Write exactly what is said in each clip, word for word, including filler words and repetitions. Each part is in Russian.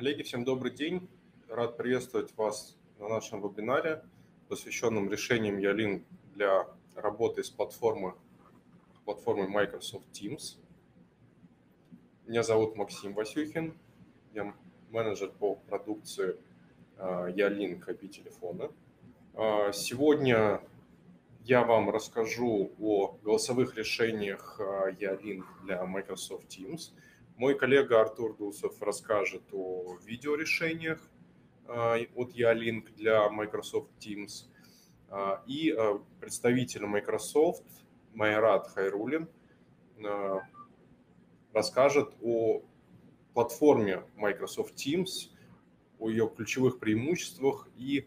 Коллеги, всем добрый день. Рад приветствовать вас на нашем вебинаре, посвященном решениям Ялин для работы с платформы, платформой Microsoft Teams. Меня зовут Максим Васюхин. Я менеджер по продукции Ялин ай пи телефона. Сегодня я вам расскажу о голосовых решениях Ялин для Microsoft Teams. Мой коллега Артур Дусов расскажет о видеорешениях от Ялинк для Microsoft Teams. И представитель Microsoft Майрат Хайрулин расскажет о платформе Microsoft Teams, о ее ключевых преимуществах и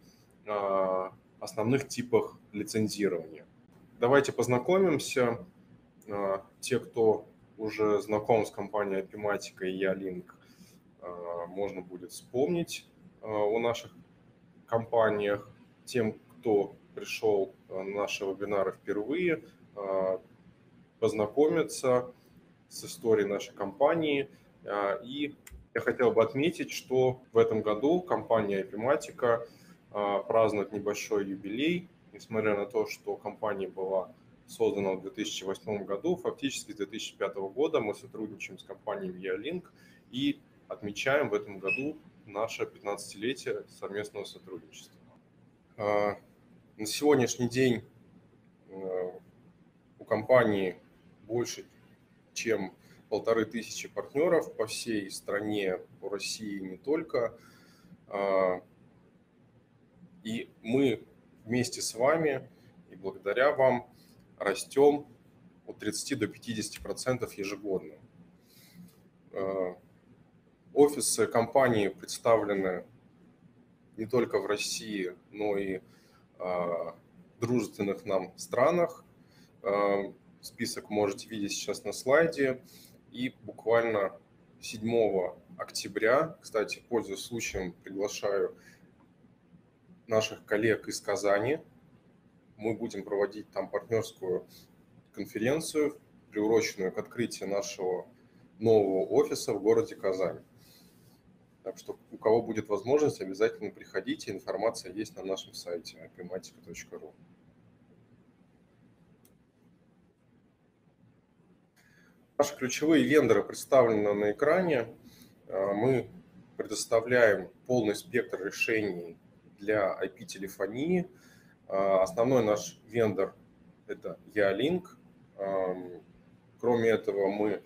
основных типах лицензирования. Давайте познакомимся. Те, кто уже знаком с компанией Апиматика и Ялинк, можно будет вспомнить о наших компаниях. Тем, кто пришел на наши вебинары впервые, познакомиться с историей нашей компании. И я хотел бы отметить, что в этом году компания Апиматика празднует небольшой юбилей, несмотря на то, что компания была создана в две тысячи восьмом году. Фактически с две тысячи пятого года мы сотрудничаем с компанией Ялинк и отмечаем в этом году наше пятнадцатилетие совместного сотрудничества. На сегодняшний день у компании больше, чем полторы тысячи партнеров по всей стране, по России не только. И мы вместе с вами и благодаря вам растем от тридцати до пятидесяти процентов ежегодно. Офисы компании представлены не только в России, но и в дружественных нам странах. Список можете видеть сейчас на слайде. И буквально седьмого октября, кстати, пользуясь случаем, приглашаю наших коллег из Казани. Мы будем проводить там партнерскую конференцию, приуроченную к открытию нашего нового офиса в городе Казань. Так что у кого будет возможность, обязательно приходите. Информация есть на нашем сайте апиматика точка ру. Наши ключевые вендоры представлены на экране. Мы предоставляем полный спектр решений для ай пи-телефонии. Основной наш вендор – это Ялинк. Кроме этого, мы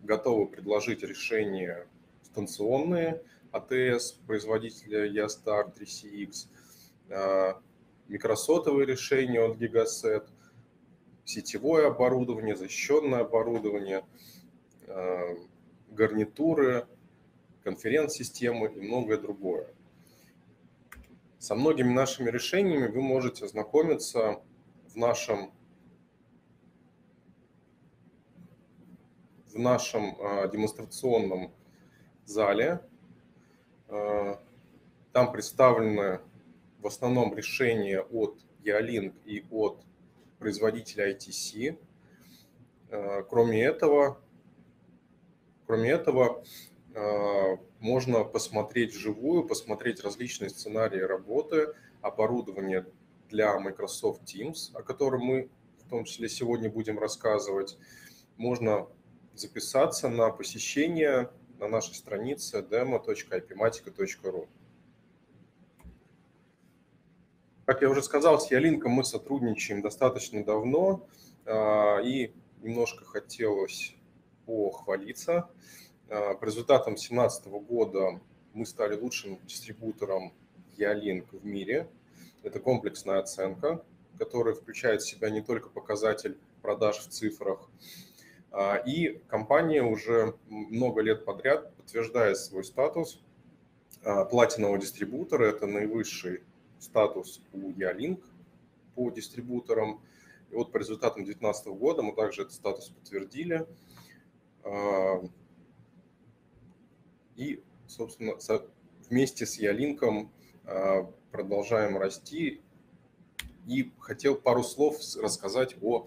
готовы предложить решения станционные АТС производителя Ястар три си икс, микросотовые решения от Гигасет, сетевое оборудование, защищенное оборудование, гарнитуры, конференц-системы и многое другое. Со многими нашими решениями вы можете ознакомиться в нашем, в нашем э, демонстрационном зале. Э, там представлены в основном решения от Ялинк и от производителя ай ти си. Э, кроме этого, кроме этого э, можно посмотреть вживую, посмотреть различные сценарии работы, оборудование для Microsoft Teams, о котором мы в том числе сегодня будем рассказывать. Можно записаться на посещение на нашей странице демо точка апиматика точка ру. Как я уже сказал, с Ялинком мы сотрудничаем достаточно давно, и немножко хотелось похвалиться. По результатам две тысячи семнадцатого года мы стали лучшим дистрибьютором Ялинк в мире. Это комплексная оценка, которая включает в себя не только показатель продаж в цифрах. И компания уже много лет подряд подтверждает свой статус платинового дистрибьютора. Это наивысший статус у Ялинк по дистрибьюторам. И вот по результатам две тысячи девятнадцатого года мы также этот статус подтвердили. И, собственно, вместе с Ялинком продолжаем расти. И хотел пару слов рассказать о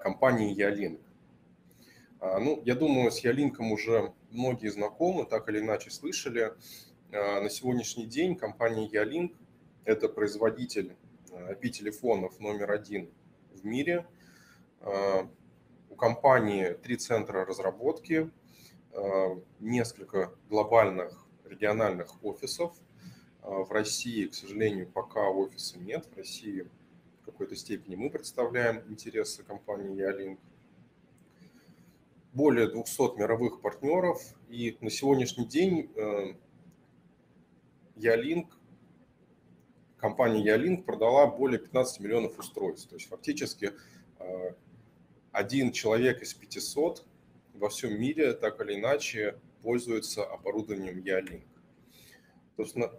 компании Ялинк. Ну, я думаю, с Ялинком уже многие знакомы, так или иначе слышали. На сегодняшний день компания Ялинк – это производитель ай пи-телефонов номер один в мире. У компании три центра разработки, несколько глобальных региональных офисов. В России, к сожалению, пока офиса нет. В России в какой-то степени мы представляем интересы компании Ялинк. Более двухсот мировых партнеров. И на сегодняшний день Ялинк, компания Ялинк продала более пятнадцати миллионов устройств. То есть фактически один человек из пятисот во всем мире так или иначе пользуется оборудованием Ялинк. Собственно,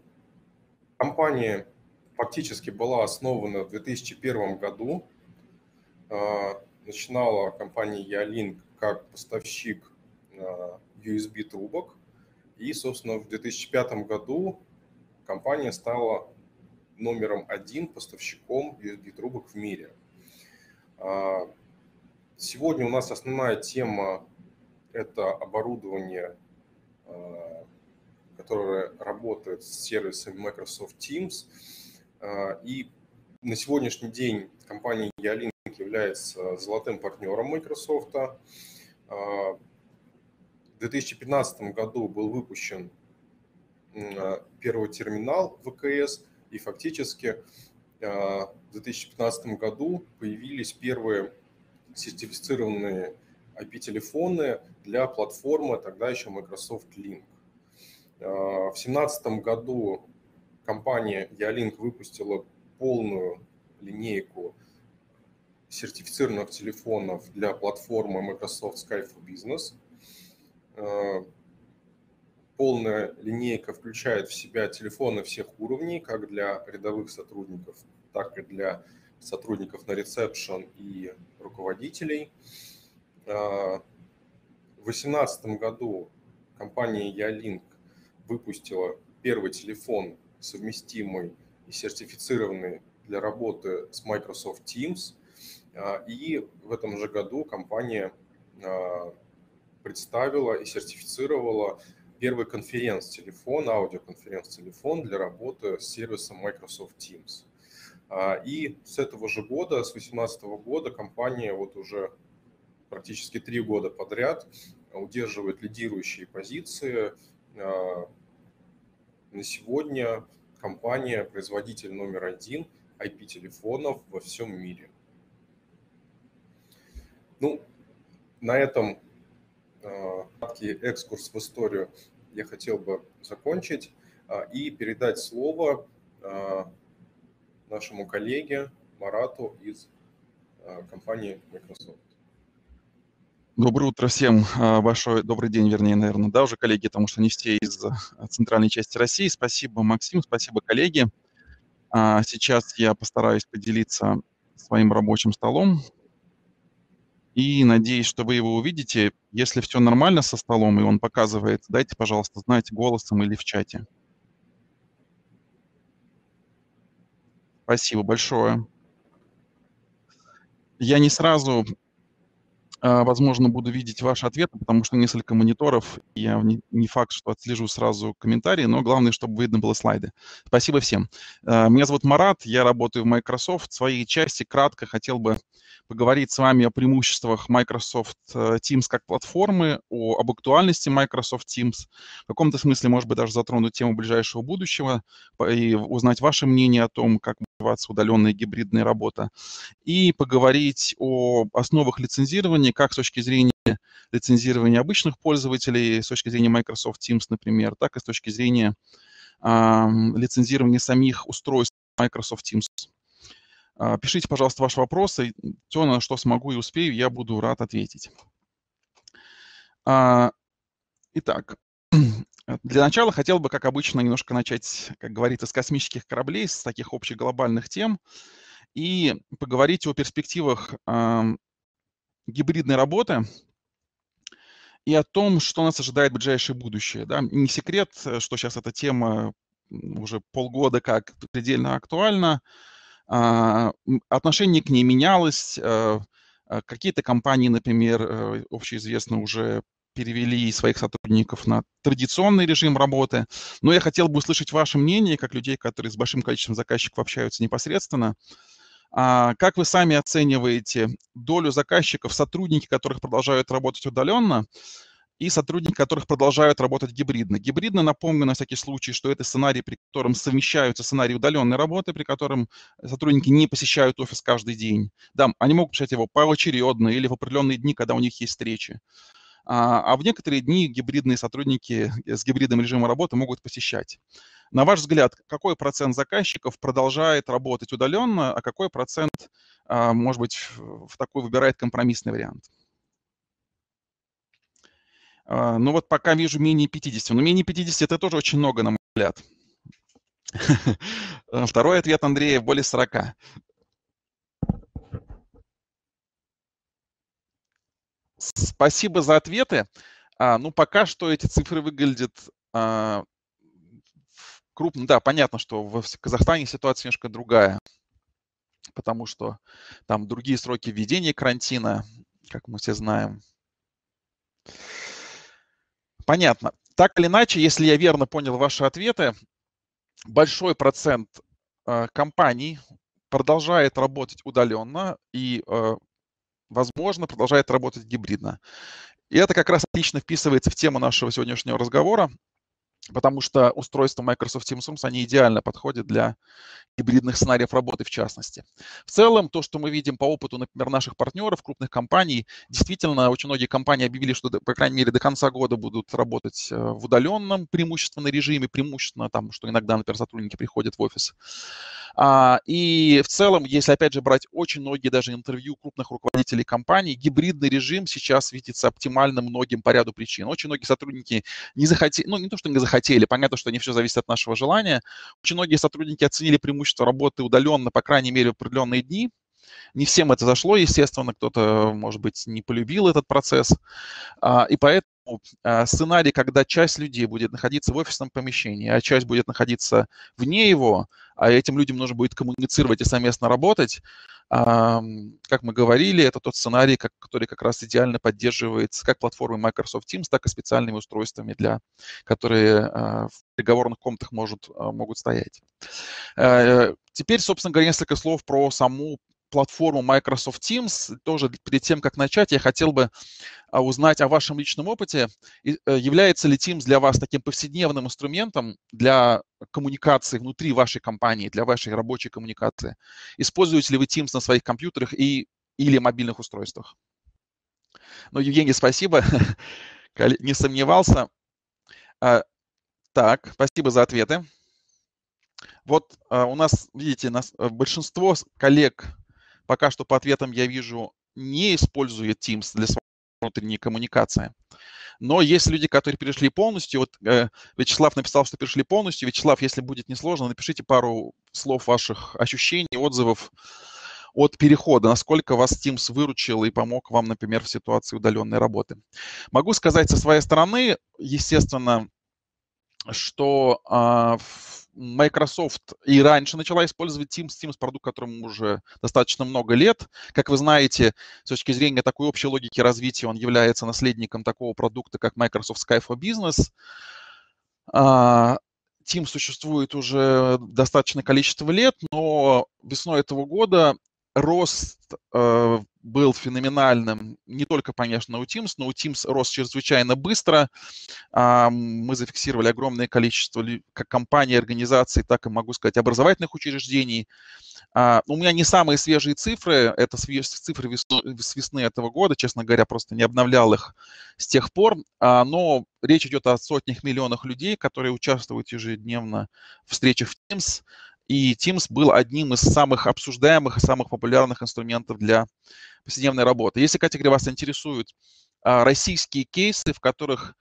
компания фактически была основана в две тысячи первом году. Начинала компания Ялинк как поставщик ю эс би-трубок. И, собственно, в две тысячи пятом году компания стала номером один поставщиком ю эс би-трубок в мире. Сегодня у нас основная тема – это оборудование, которое работает с сервисами Microsoft Teams. И на сегодняшний день компания Ялинк является золотым партнером Microsoft. В две тысячи пятнадцатом году был выпущен первый терминал вэ ка эс, и фактически в две тысячи пятнадцатом году появились первые сертифицированные ай пи-телефоны для платформы, тогда еще Microsoft Link. В две тысячи семнадцатом году компания Ялинк выпустила полную линейку сертифицированных телефонов для платформы Microsoft Sky for Business. Полная линейка включает в себя телефоны всех уровней, как для рядовых сотрудников, так и для сотрудников на ресепшн и руководителей. В две тысячи восемнадцатом году компания Ялинк выпустила первый телефон, совместимый и сертифицированный для работы с Microsoft Teams. И в этом же году компания представила и сертифицировала первый конференц-телефон, аудиоконференц-телефон для работы с сервисом Microsoft Teams. И с этого же года, с две тысячи восемнадцатого года, компания вот уже практически три года подряд удерживает лидирующие позиции. На сегодня компания производитель номер один ай пи-телефонов во всем мире. Ну, на этом краткий экскурс в историю я хотел бы закончить и передать слово нашему коллеге Марату из компании Microsoft. Доброе утро всем, большой добрый день, вернее, наверное, да, уже коллеги, потому что не все из центральной части России. Спасибо, Максим, спасибо, коллеги. Сейчас я постараюсь поделиться своим рабочим столом. И надеюсь, что вы его увидите. Если все нормально со столом, и он показывает, дайте, пожалуйста, знать голосом или в чате. Спасибо большое. Я не сразу, возможно, буду видеть ваши ответы, потому что несколько мониторов. Я не факт, что отслежу сразу комментарии, но главное, чтобы видно было слайды. Спасибо всем. Меня зовут Марат, я работаю в Microsoft. В своей части кратко хотел бы поговорить с вами о преимуществах Microsoft Teams как платформы, о, об актуальности Microsoft Teams, в каком-то смысле, может быть, даже затронуть тему ближайшего будущего и узнать ваше мнение о том, как развиваться удаленная гибридная работа, и поговорить о основах лицензирования, как с точки зрения лицензирования обычных пользователей, с точки зрения Microsoft Teams, например, так и с точки зрения э, лицензирования самих устройств Microsoft Teams. Пишите, пожалуйста, ваши вопросы. Все, на что смогу и успею, я буду рад ответить. Итак, для начала хотел бы, как обычно, немножко начать, как говорится, с космических кораблей, с таких общих глобальных тем, и поговорить о перспективах гибридной работы и о том, что нас ожидает в ближайшее будущее. Да? Не секрет, что сейчас эта тема уже полгода как предельно актуальна. Отношение к ней менялось. Какие-то компании, например, общеизвестно, уже перевели своих сотрудников на традиционный режим работы. Но я хотел бы услышать ваше мнение, как людей, которые с большим количеством заказчиков общаются непосредственно. Как вы сами оцениваете долю заказчиков, сотрудники которых продолжают работать удаленно, и сотрудники которых продолжают работать гибридно? Гибридно, напомню, на всякий случай, что это сценарий, при котором совмещаются сценарии удаленной работы, при котором сотрудники не посещают офис каждый день. Да, они могут посещать его поочередно или в определенные дни, когда у них есть встречи. А в некоторые дни гибридные сотрудники с гибридным режимом работы могут посещать. На ваш взгляд, какой процент заказчиков продолжает работать удаленно, а какой процент, может быть, в такой выбирает компромиссный вариант? Ну вот пока вижу менее пятидесяти. Но менее пятидесяти – это тоже очень много, на мой взгляд. Второй ответ Андрея – более сорока. Спасибо за ответы. А, ну пока что эти цифры выглядят а, крупно. Да, понятно, что в Казахстане ситуация немножко другая, потому что там другие сроки введения карантина, как мы все знаем. Понятно. Так или иначе, если я верно понял ваши ответы, большой процент э, компаний продолжает работать удаленно и, э, возможно, продолжает работать гибридно. И это как раз отлично вписывается в тему нашего сегодняшнего разговора, потому что устройства Microsoft Teams Rooms, они идеально подходят для гибридных сценариев работы в частности. В целом, то, что мы видим по опыту, например, наших партнеров, крупных компаний, действительно, очень многие компании объявили, что, по крайней мере, до конца года будут работать в удаленном преимущественно режиме, преимущественно там, что иногда, например, сотрудники приходят в офис. И в целом, если, опять же, брать очень многие даже интервью крупных руководителей компаний, гибридный режим сейчас видится оптимально многим по ряду причин. Очень многие сотрудники не захотели, ну, не то, что не захотели, хотели. Понятно, что не все зависит от нашего желания. Очень многие сотрудники оценили преимущество работы удаленно, по крайней мере, в определенные дни. Не всем это зашло, естественно, кто-то, может быть, не полюбил этот процесс. И поэтому сценарий, когда часть людей будет находиться в офисном помещении, а часть будет находиться вне его, а этим людям нужно будет коммуницировать и совместно работать, как мы говорили, это тот сценарий, который как раз идеально поддерживается как платформой Microsoft Teams, так и специальными устройствами, для, которые в переговорных комнатах может, могут стоять. Теперь, собственно говоря, несколько слов про саму платформу Microsoft Teams. Тоже перед тем, как начать, я хотел бы узнать о вашем личном опыте. Является ли Teams для вас таким повседневным инструментом для коммуникации внутри вашей компании, для вашей рабочей коммуникации? Используете ли вы Teams на своих компьютерах и, или мобильных устройствах? Ну, Евгений, спасибо. Не сомневался. Так, спасибо за ответы. Вот у нас, видите, нас, большинство коллег... Пока что по ответам я вижу, не использует Teams для своей внутренней коммуникации. Но есть люди, которые перешли полностью. Вот э, Вячеслав написал, что перешли полностью. Вячеслав, если будет несложно, напишите пару слов ваших ощущений, отзывов от перехода. Насколько вас Teams выручил и помог вам, например, в ситуации удаленной работы. Могу сказать со своей стороны, естественно, что э, Microsoft и раньше начала использовать Teams, Teams продукт, которому уже достаточно много лет. Как вы знаете, с точки зрения такой общей логики развития, он является наследником такого продукта, как Microsoft Sky for Business. Teams существует уже достаточное количество лет, но весной этого года рост э, был феноменальным, не только, конечно, у Teams, но у Teams рост чрезвычайно быстро. Э, мы зафиксировали огромное количество как компаний, организаций, так и, могу сказать, образовательных учреждений. Э, у меня не самые свежие цифры, это цифры весны, с весны этого года, честно говоря, просто не обновлял их с тех пор, э, но речь идет о сотнях миллионах людей, которые участвуют ежедневно в встречах в Teams. И Teams был одним из самых обсуждаемых и самых популярных инструментов для повседневной работы. Если, Катя, вас интересуют российские кейсы, в которых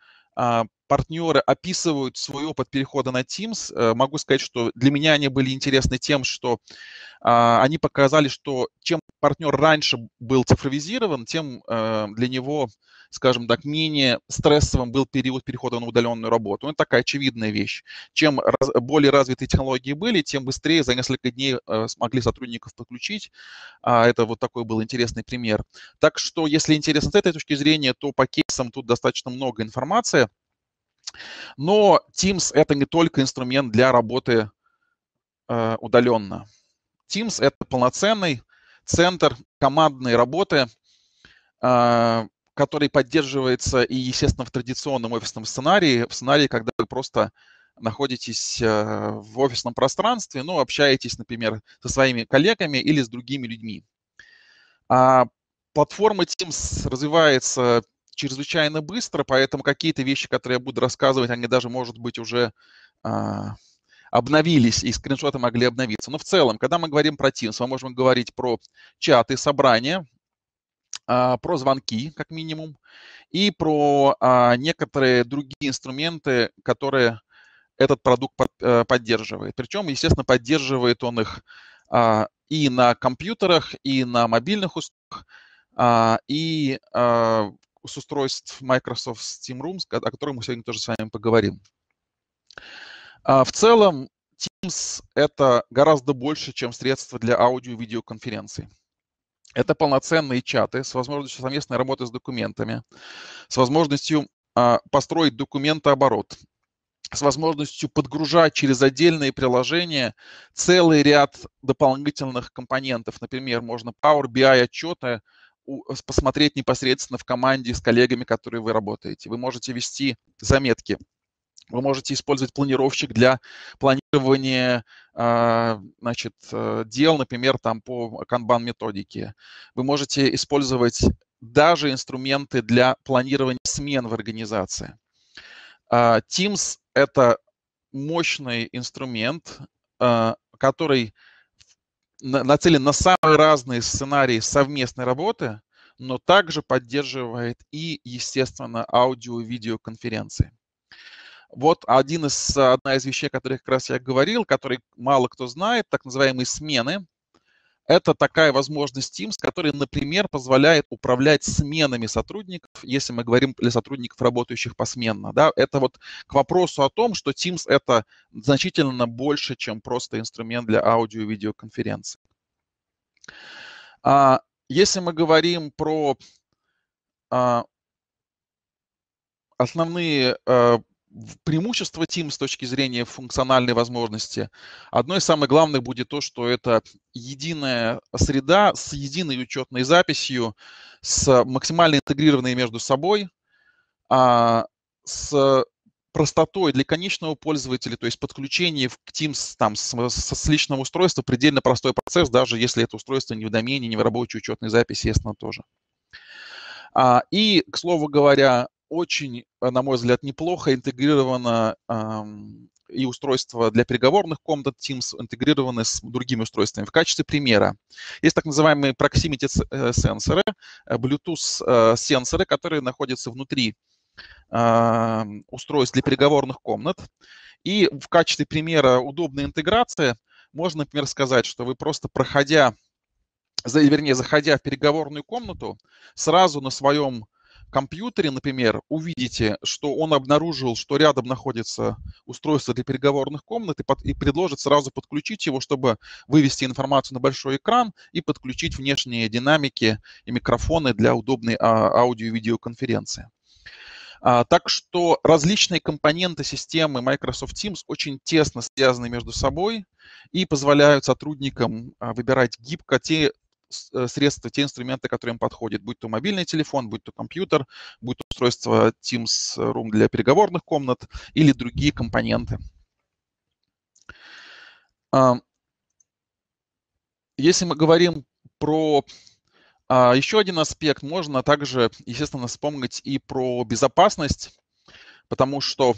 партнеры описывают свой опыт перехода на Teams. Могу сказать, что для меня они были интересны тем, что они показали, что чем партнер раньше был цифровизирован, тем для него, скажем так, менее стрессовым был период перехода на удаленную работу. Это такая очевидная вещь. Чем более развитые технологии были, тем быстрее за несколько дней смогли сотрудников подключить. Это вот такой был интересный пример. Так что, если интересно с этой точки зрения, то по кейсам тут достаточно много информации. Но Teams – это не только инструмент для работы удаленно. Teams – это полноценный центр командной работы, который поддерживается и, естественно, в традиционном офисном сценарии, в сценарии, когда вы просто находитесь в офисном пространстве, ну, общаетесь, например, со своими коллегами или с другими людьми. Платформа Teams развивается чрезвычайно быстро, поэтому какие-то вещи, которые я буду рассказывать, они даже, может быть, уже а, обновились, и скриншоты могли обновиться. Но в целом, когда мы говорим про Teams, мы можем говорить про чаты, собрания, а, про звонки, как минимум, и про а, некоторые другие инструменты, которые этот продукт под, а, поддерживает. Причем, естественно, поддерживает он их а, и на компьютерах, и на мобильных устройствах, а, и а, с устройств Microsoft Team Rooms, о которых мы сегодня тоже с вами поговорим. В целом, Teams — это гораздо больше, чем средство для аудио- и видеоконференций. Это полноценные чаты с возможностью совместной работы с документами, с возможностью построить документооборот, с возможностью подгружать через отдельные приложения целый ряд дополнительных компонентов. Например, можно Power би ай-отчеты посмотреть непосредственно в команде с коллегами, которые вы работаете. Вы можете вести заметки, вы можете использовать планировщик для планирования значит, дел, например, там по канбан-методике. Вы можете использовать даже инструменты для планирования смен в организации. Teams — это мощный инструмент, который нацелен на самые разные сценарии совместной работы, но также поддерживает и, естественно, аудио- и видеоконференции. Вот один из, одна из вещей, о которых как раз я говорил, который мало кто знает, так называемые смены. Это такая возможность Teams, которая, например, позволяет управлять сменами сотрудников, если мы говорим для сотрудников, работающих посменно. Да? Это вот к вопросу о том, что Teams — это значительно больше, чем просто инструмент для аудио- и видеоконференций. Если мы говорим про основные преимущества Teams с точки зрения функциональной возможности, одно из самых главных будет то, что это единая среда с единой учетной записью, с максимально интегрированной между собой, с простотой для конечного пользователя, то есть подключение к Teams там, с, с личного устройства предельно простой процесс, даже если это устройство не в домене, не в рабочей учетной записи, естественно, тоже. И, к слову говоря, очень, на мой взгляд, неплохо интегрировано э, и устройства для переговорных комнат Teams интегрированы с другими устройствами. В качестве примера есть так называемые proximity-сенсоры, Bluetooth-сенсоры, которые находятся внутри э, устройств для переговорных комнат. И в качестве примера удобной интеграции можно, например, сказать, что вы просто проходя, вернее, заходя в переговорную комнату, сразу на своем компьютере, например, увидите, что он обнаружил, что рядом находится устройство для переговорных комнат и, под, и предложит сразу подключить его, чтобы вывести информацию на большой экран и подключить внешние динамики и микрофоны для удобной а, аудио- и видеоконференции. А, так что различные компоненты системы Microsoft Teams очень тесно связаны между собой и позволяют сотрудникам а, выбирать гибко те средства, те инструменты, которые им подходят, будь то мобильный телефон, будь то компьютер, будь то устройство Teams Room для переговорных комнат или другие компоненты. Если мы говорим про еще один аспект, можно также, естественно, вспомнить и про безопасность, потому что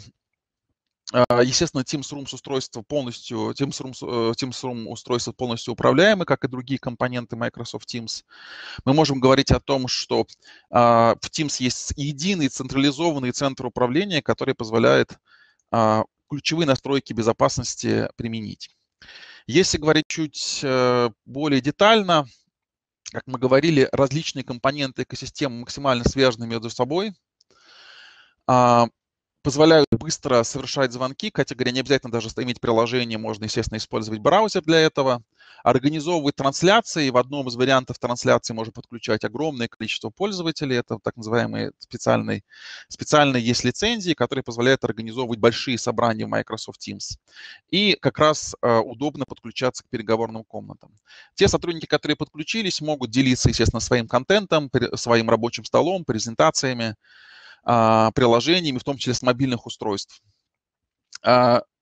Естественно, Teams Rooms устройство полностью, Teams Rooms, Teams Room устройство полностью управляемое, как и другие компоненты Microsoft Teams. Мы можем говорить о том, что в Teams есть единый централизованный центр управления, который позволяет ключевые настройки безопасности применить. Если говорить чуть более детально, как мы говорили, различные компоненты экосистемы максимально связаны между собой, позволяют быстро совершать звонки, категория не обязательно даже иметь приложение, можно, естественно, использовать браузер для этого, организовывать трансляции, в одном из вариантов трансляции можно подключать огромное количество пользователей, это так называемые специальные, специальные есть лицензии, которые позволяют организовывать большие собрания в Microsoft Teams. И как раз э, удобно подключаться к переговорным комнатам. Те сотрудники, которые подключились, могут делиться, естественно, своим контентом, своим рабочим столом, презентациями, приложениями, в том числе с мобильных устройств.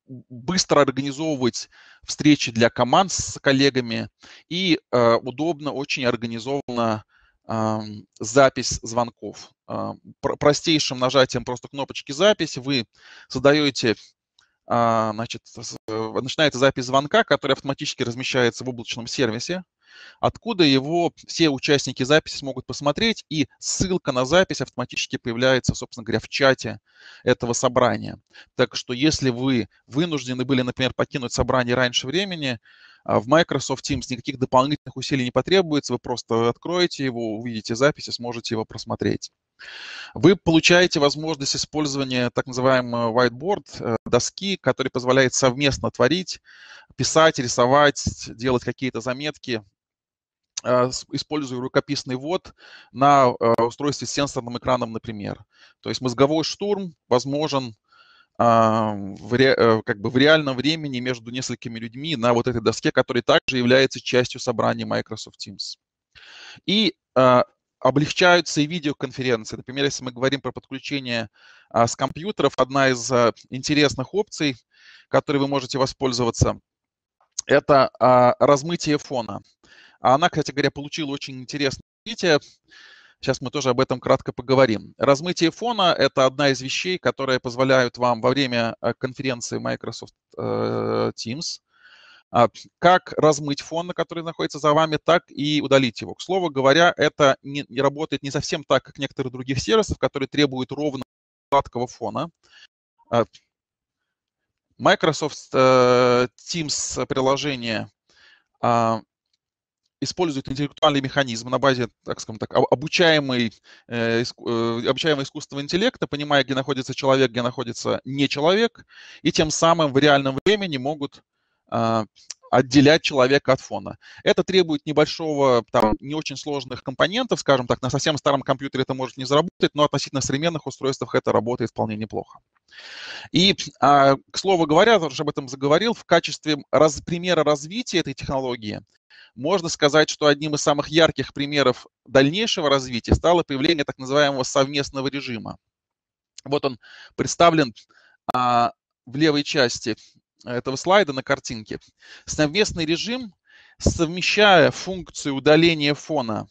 Быстро организовывать встречи для команд с коллегами и удобно, очень организованно запись звонков. Простейшим нажатием просто кнопочки «Запись» вы создаете, значит, начинается запись звонка, который автоматически размещается в облачном сервисе, откуда его все участники записи смогут посмотреть, и ссылка на запись автоматически появляется, собственно говоря, в чате этого собрания. Так что если вы вынуждены были, например, покинуть собрание раньше времени, в Microsoft Teams никаких дополнительных усилий не потребуется, вы просто откроете его, увидите запись и сможете его просмотреть. Вы получаете возможность использования так называемого whiteboard, доски, который позволяет совместно творить, писать, рисовать, делать какие-то заметки, используя рукописный ввод на устройстве с сенсорным экраном, например. То есть мозговой штурм возможен в, ре, как бы в реальном времени между несколькими людьми на вот этой доске, которая также является частью собрания Microsoft Teams. И облегчаются и видеоконференции. Например, если мы говорим про подключение с компьютеров, одна из интересных опций, которой вы можете воспользоваться, это размытие фона. Она, кстати говоря, получила очень интересное развитие. Сейчас мы тоже об этом кратко поговорим. Размытие фона – это одна из вещей, которые позволяют вам во время конференции Microsoft Teams как размыть фон, который находится за вами, так и удалить его. К слову говоря, это не, не работает не совсем так, как некоторых других сервисов, которые требуют ровно гладкого фона. Microsoft Teams приложение использует интеллектуальный механизм на базе, так скажем так, обучаемой, э, обучаемого искусственного интеллекта, понимая, где находится человек, где находится не человек, и тем самым в реальном времени могут э, отделять человека от фона. Это требует небольшого, там, не очень сложных компонентов, скажем так, на совсем старом компьютере это может не заработать, но относительно современных устройств это работает вполне неплохо. И, э, к слову говоря, я уже об этом заговорил, в качестве раз, примера развития этой технологии можно сказать, что одним из самых ярких примеров дальнейшего развития стало появление так называемого совместного режима. Вот он представлен а, в левой части этого слайда на картинке. Совместный режим, совмещая функцию удаления фона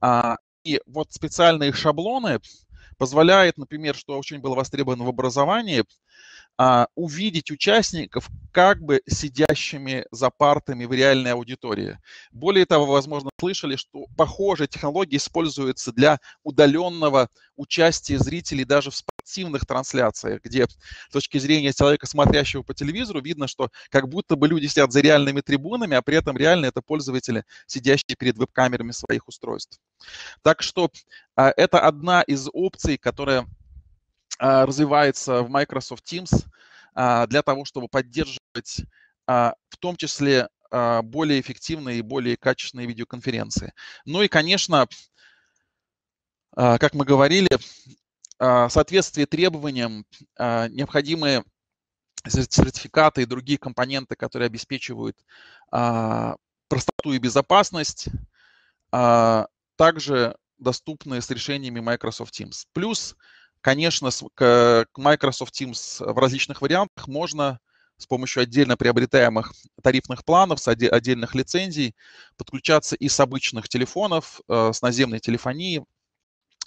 а, и вот специальные шаблоны, позволяет, например, что очень было востребовано в образовании, увидеть участников как бы сидящими за партами в реальной аудитории. Более того, вы, возможно, слышали, что похожие технологии используются для удаленного участия зрителей даже в спортивных трансляциях, где с точки зрения человека, смотрящего по телевизору, видно, что как будто бы люди сидят за реальными трибунами, а при этом реально это пользователи, сидящие перед веб-камерами своих устройств. Так что это одна из опций, которая развивается в Microsoft Teams для того, чтобы поддерживать в том числе более эффективные и более качественные видеоконференции. Ну и, конечно, как мы говорили, соответствие требованиям необходимые сертификаты и другие компоненты, которые обеспечивают простоту и безопасность, также доступны с решениями Microsoft Teams. Плюс, конечно, к Microsoft Teams в различных вариантах можно с помощью отдельно приобретаемых тарифных планов, с отдельных лицензий подключаться и с обычных телефонов, с наземной телефонии,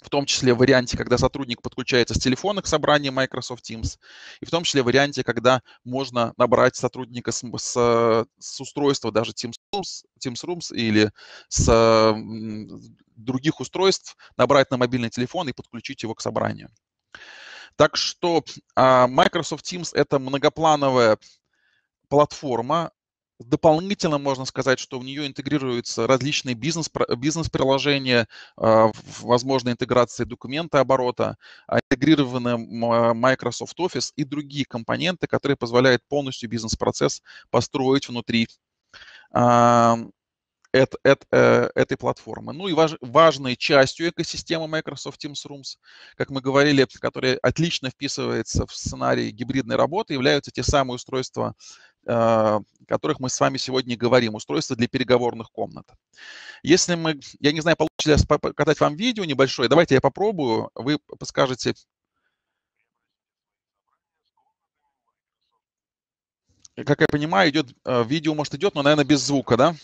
в том числе в варианте, когда сотрудник подключается с телефона к собранию Microsoft Teams, и в том числе в варианте, когда можно набрать сотрудника с, с, с устройства даже Teams Rooms, Teams Rooms или с других устройств, набрать на мобильный телефон и подключить его к собранию. Так что Microsoft Teams – это многоплановая платформа. Дополнительно можно сказать, что в нее интегрируются различные бизнес, бизнес-приложения, возможно, интеграция документооборота, интегрированный Microsoft Office и другие компоненты, которые позволяют полностью бизнес-процесс построить внутри этой платформы. Ну и важ, важной частью экосистемы Microsoft Teams Rooms, как мы говорили, которая отлично вписывается в сценарий гибридной работы, являются те самые устройства, о которых мы с вами сегодня говорим, устройства для переговорных комнат. Если мы, я не знаю, получилось показать вам видео небольшое, давайте я попробую, вы подскажете. Как я понимаю, идет, видео может идет, но, наверное, без звука, да?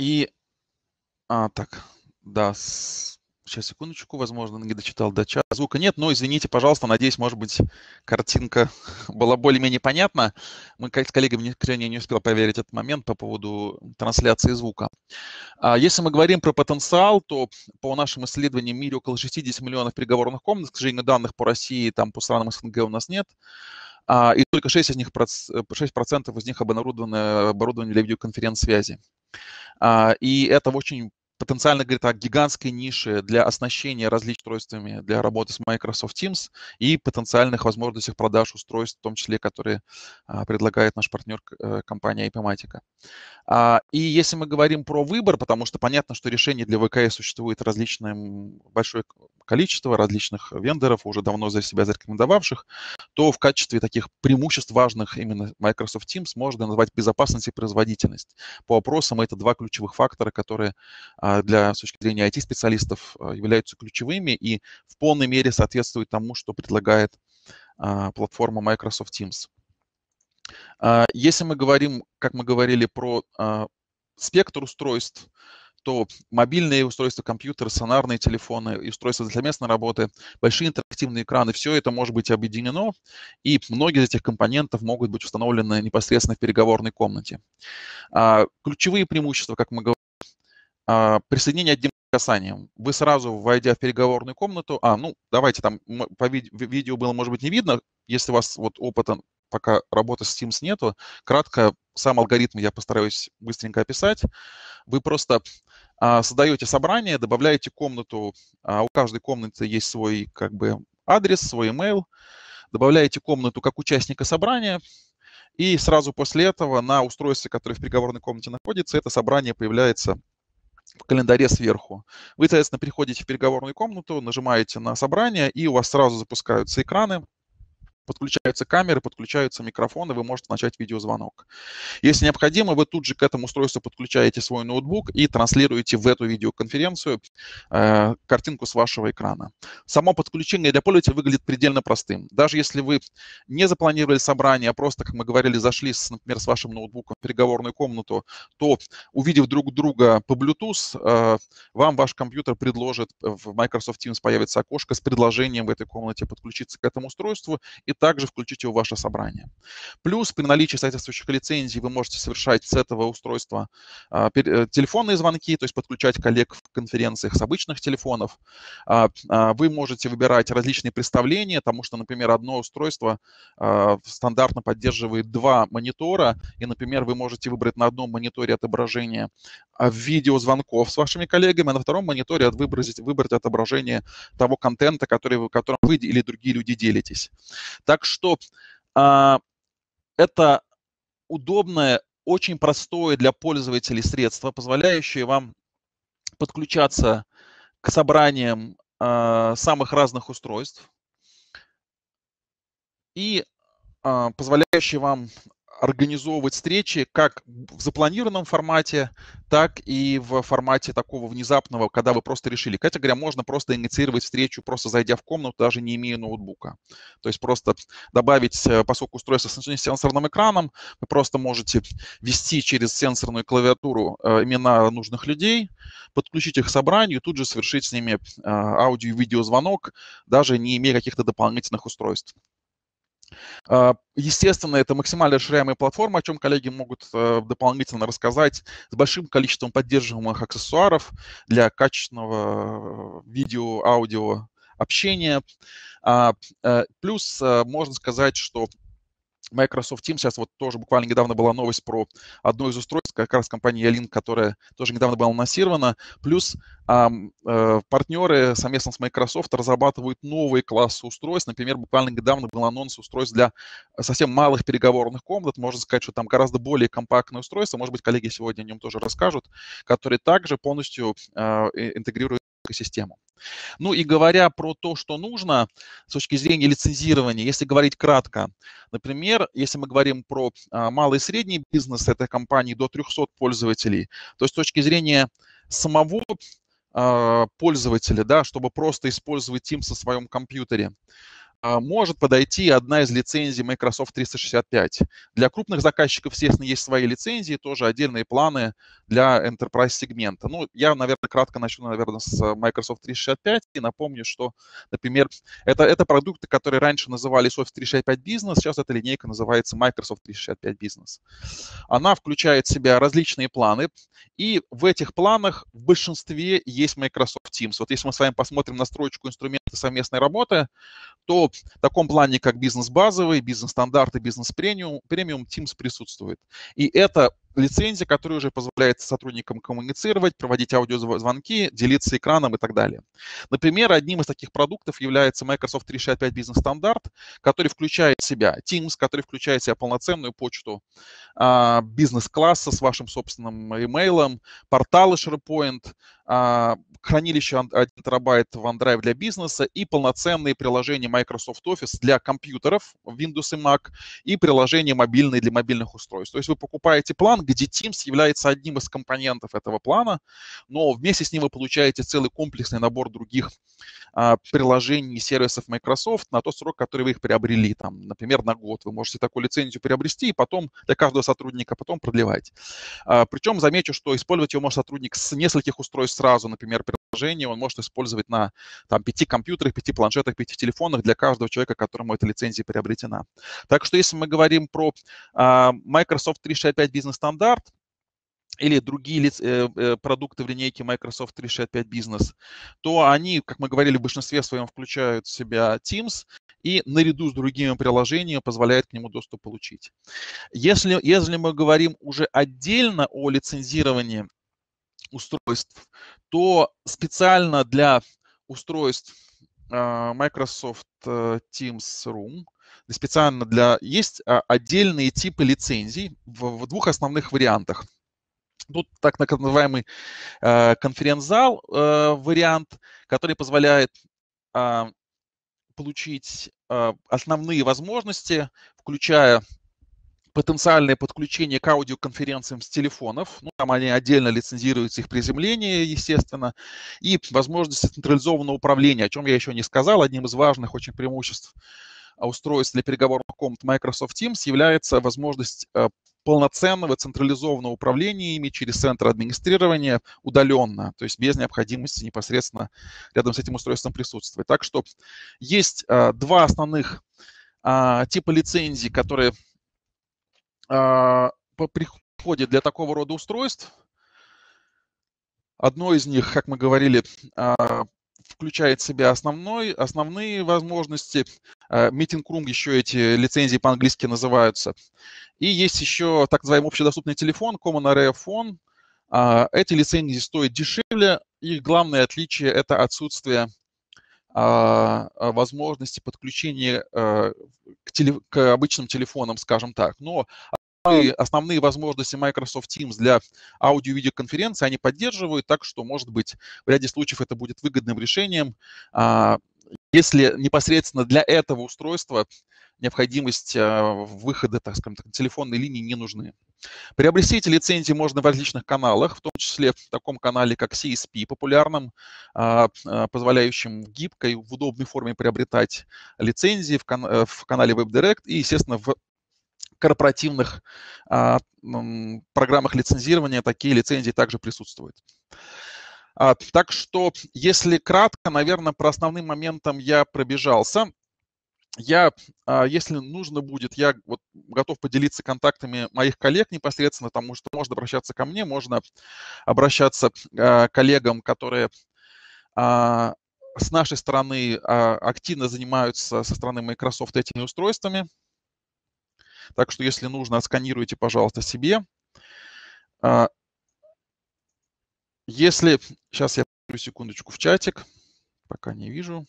И, а, так, да, с... сейчас, секундочку, возможно, не дочитал до часа. Звука нет, но извините, пожалуйста, надеюсь, может быть, картинка была более-менее понятна. Мы с коллегами, к сожалению, не успел проверить этот момент по поводу трансляции звука. А если мы говорим про потенциал, то по нашим исследованиям в мире около шестидесяти миллионов переговорных комнат, к сожалению, данных по России, там, по странам СНГ у нас нет. И только шесть из них, шесть процентов из них оборудованы оборудованием для видеоконференц-связи. И это очень потенциально говорит о гигантской нише для оснащения различными устройствами для работы с Microsoft Teams и потенциальных возможностях продаж устройств, в том числе, которые предлагает наш партнер компания Ipematica. И если мы говорим про выбор, потому что понятно, что решений для ВКС существует различное большое количество различных вендоров, уже давно за себя зарекомендовавших, то в качестве таких преимуществ важных именно Microsoft Teams можно назвать безопасность и производительность. По опросам это два ключевых фактора, которые для, с точки зрения ай ти-специалистов являются ключевыми и в полной мере соответствуют тому, что предлагает платформа Microsoft Teams. Если мы говорим, как мы говорили, про спектр устройств, то мобильные устройства, компьютеры, сонарные телефоны и устройства для совместной работы, большие интерактивные экраны, все это может быть объединено, и многие из этих компонентов могут быть установлены непосредственно в переговорной комнате. Ключевые преимущества, как мы говорим, присоединение одним касанием. Вы сразу, войдя в переговорную комнату, а, ну, давайте там, по видео было, может быть, не видно, если у вас вот опыта пока работы с Teams нету, кратко сам алгоритм я постараюсь быстренько описать. Вы просто а, создаете собрание, добавляете комнату, а, у каждой комнаты есть свой как бы адрес, свой email, добавляете комнату как участника собрания, и сразу после этого на устройстве, которое в переговорной комнате находится, это собрание появляется в календаре сверху. Вы, соответственно, приходите в переговорную комнату, нажимаете на собрание, и у вас сразу запускаются экраны, подключаются камеры, подключаются микрофоны, вы можете начать видеозвонок. Если необходимо, вы тут же к этому устройству подключаете свой ноутбук и транслируете в эту видеоконференцию э, картинку с вашего экрана. Само подключение для пользователя выглядит предельно простым. Даже если вы не запланировали собрание, а просто, как мы говорили, зашли, с, например, с вашим ноутбуком в переговорную комнату, то, увидев друг друга по Bluetooth, э, вам ваш компьютер предложит, в Microsoft Teams появится окошко с предложением в этой комнате подключиться к этому устройству и также включить его в ваше собрание. Плюс при наличии соответствующих лицензий вы можете совершать с этого устройства а, телефонные звонки, то есть подключать коллег в конференциях с обычных телефонов. А, а, вы можете выбирать различные представления, потому что, например, одно устройство а, стандартно поддерживает два монитора, и, например, вы можете выбрать на одном мониторе отображение видеозвонков с вашими коллегами, а на втором мониторе выбрать, выбрать отображение того контента, который вы, которым вы или другие люди делитесь. Так что а, это удобное, очень простое для пользователей средство, позволяющее вам подключаться к собраниям а, самых разных устройств и а, позволяющее вам организовывать встречи как в запланированном формате, так и в формате такого внезапного, когда вы просто решили. Кстати говоря, можно просто инициировать встречу, просто зайдя в комнату, даже не имея ноутбука. То есть просто добавить, поскольку устройство с сенсорным экраном, вы просто можете ввести через сенсорную клавиатуру имена нужных людей, подключить их к собранию и тут же совершить с ними аудио- и видеозвонок, даже не имея каких-то дополнительных устройств. Естественно, это максимально расширяемая платформа, о чем коллеги могут дополнительно рассказать, с большим количеством поддерживаемых аксессуаров для качественного видео, аудио, общения. Плюс можно сказать, что Microsoft Teams, сейчас вот тоже буквально недавно была новость про одно из устройств, как раз компания E-Link, которая тоже недавно была анонсирована, плюс э, э, партнеры совместно с Microsoft разрабатывают новые классы устройств, например, буквально недавно был анонс устройств для совсем малых переговорных комнат, можно сказать, что там гораздо более компактное устройство, может быть, коллеги сегодня о нем тоже расскажут, которые также полностью э, интегрируют систему. Ну и говоря про то, что нужно с точки зрения лицензирования, если говорить кратко, например, если мы говорим про а, малый и средний бизнес, это компании до трёхсот пользователей, то есть с точки зрения самого а, пользователя, да, чтобы просто использовать Teams на своем компьютере, может подойти одна из лицензий Microsoft триста шестьдесят пять. Для крупных заказчиков, естественно, есть свои лицензии, тоже отдельные планы для Enterprise-сегмента. Ну, я, наверное, кратко начну, наверное, с Microsoft триста шестьдесят пять и напомню, что, например, это, это продукты, которые раньше назывались Office триста шестьдесят пять Business, сейчас эта линейка называется Microsoft триста шестьдесят пять Business. Она включает в себя различные планы, и в этих планах в большинстве есть Microsoft Teams. Вот если мы с вами посмотрим на строчку инструмента совместной работы, то в таком плане, как бизнес-базовый, бизнес-стандарт и бизнес-премиум, премиум Teams присутствует. И это лицензия, которая уже позволяет сотрудникам коммуницировать, проводить аудиозвонки, делиться экраном и так далее. Например, одним из таких продуктов является Microsoft триста шестьдесят пять Business Standard, который включает в себя Teams, который включает в себя полноценную почту а, бизнес-класса с вашим собственным имейлом, порталы SharePoint, а, хранилище один терабайт OneDrive для бизнеса и полноценные приложения Microsoft Office для компьютеров Windows и Mac и приложения мобильные для мобильных устройств. То есть вы покупаете план, где Teams является одним из компонентов этого плана, но вместе с ним вы получаете целый комплексный набор других а, приложений и сервисов Microsoft на тот срок, который вы их приобрели, там, например, на год. Вы можете такую лицензию приобрести и потом для каждого сотрудника потом продлевать. А, причем замечу, что использовать его может сотрудник с нескольких устройств сразу, например, приложение он может использовать на там, пяти компьютерах, пяти планшетах, пяти телефонах для каждого человека, которому эта лицензия приобретена. Так что если мы говорим про а, Microsoft триста шестьдесят пять Business Стандарт или другие продукты в линейке Microsoft триста шестьдесят пять Business, то они, как мы говорили, в большинстве своем включают в себя Teams и наряду с другими приложениями позволяет к нему доступ получить. Если, если мы говорим уже отдельно о лицензировании устройств, то специально для устройств Microsoft Teams Room специально для... Есть отдельные типы лицензий в, в двух основных вариантах. Тут так называемый э, конференц-зал э, вариант, который позволяет э, получить основные возможности, включая потенциальное подключение к аудиоконференциям с телефонов. Ну, там они отдельно лицензируются, их приземление, естественно. И возможности централизованного управления, о чем я еще не сказал. Одним из важных очень преимуществ устройств для переговорных комнат Microsoft Teams является возможность полноценного централизованного управления ими через центр администрирования удаленно, то есть без необходимости непосредственно рядом с этим устройством присутствовать. Так что есть два основных типа лицензий, которые приходят для такого рода устройств. Одно из них, как мы говорили, включает в себя основной, основные возможности. Митинг-рум, еще эти лицензии по-английски называются. И есть еще так называемый общедоступный телефон, Common Area Phone. Эти лицензии стоят дешевле. Их главное отличие – это отсутствие возможности подключения к, теле, к обычным телефонам, скажем так. Но основные возможности Microsoft Teams для аудио-видеоконференции они поддерживают, так что, может быть, в ряде случаев это будет выгодным решением, если непосредственно для этого устройства необходимость выхода, так скажем, телефонной линии не нужны. Приобрести эти лицензии можно в различных каналах, в том числе в таком канале, как си эс пи, популярном, позволяющем в гибкой, в удобной форме приобретать лицензии, в канале WebDirect и, естественно, в корпоративных а, м, программах лицензирования такие лицензии также присутствуют. А, так что, если кратко, наверное, про основным моментом я пробежался. Я, а, если нужно будет, я вот готов поделиться контактами моих коллег непосредственно, потому что можно обращаться ко мне, можно обращаться к коллегам, которые... А, с нашей стороны а, активно занимаются со стороны Microsoft этими устройствами. Так что, если нужно, отсканируйте, пожалуйста, себе. Если... Сейчас я покажу секундочку в чатик, пока не вижу.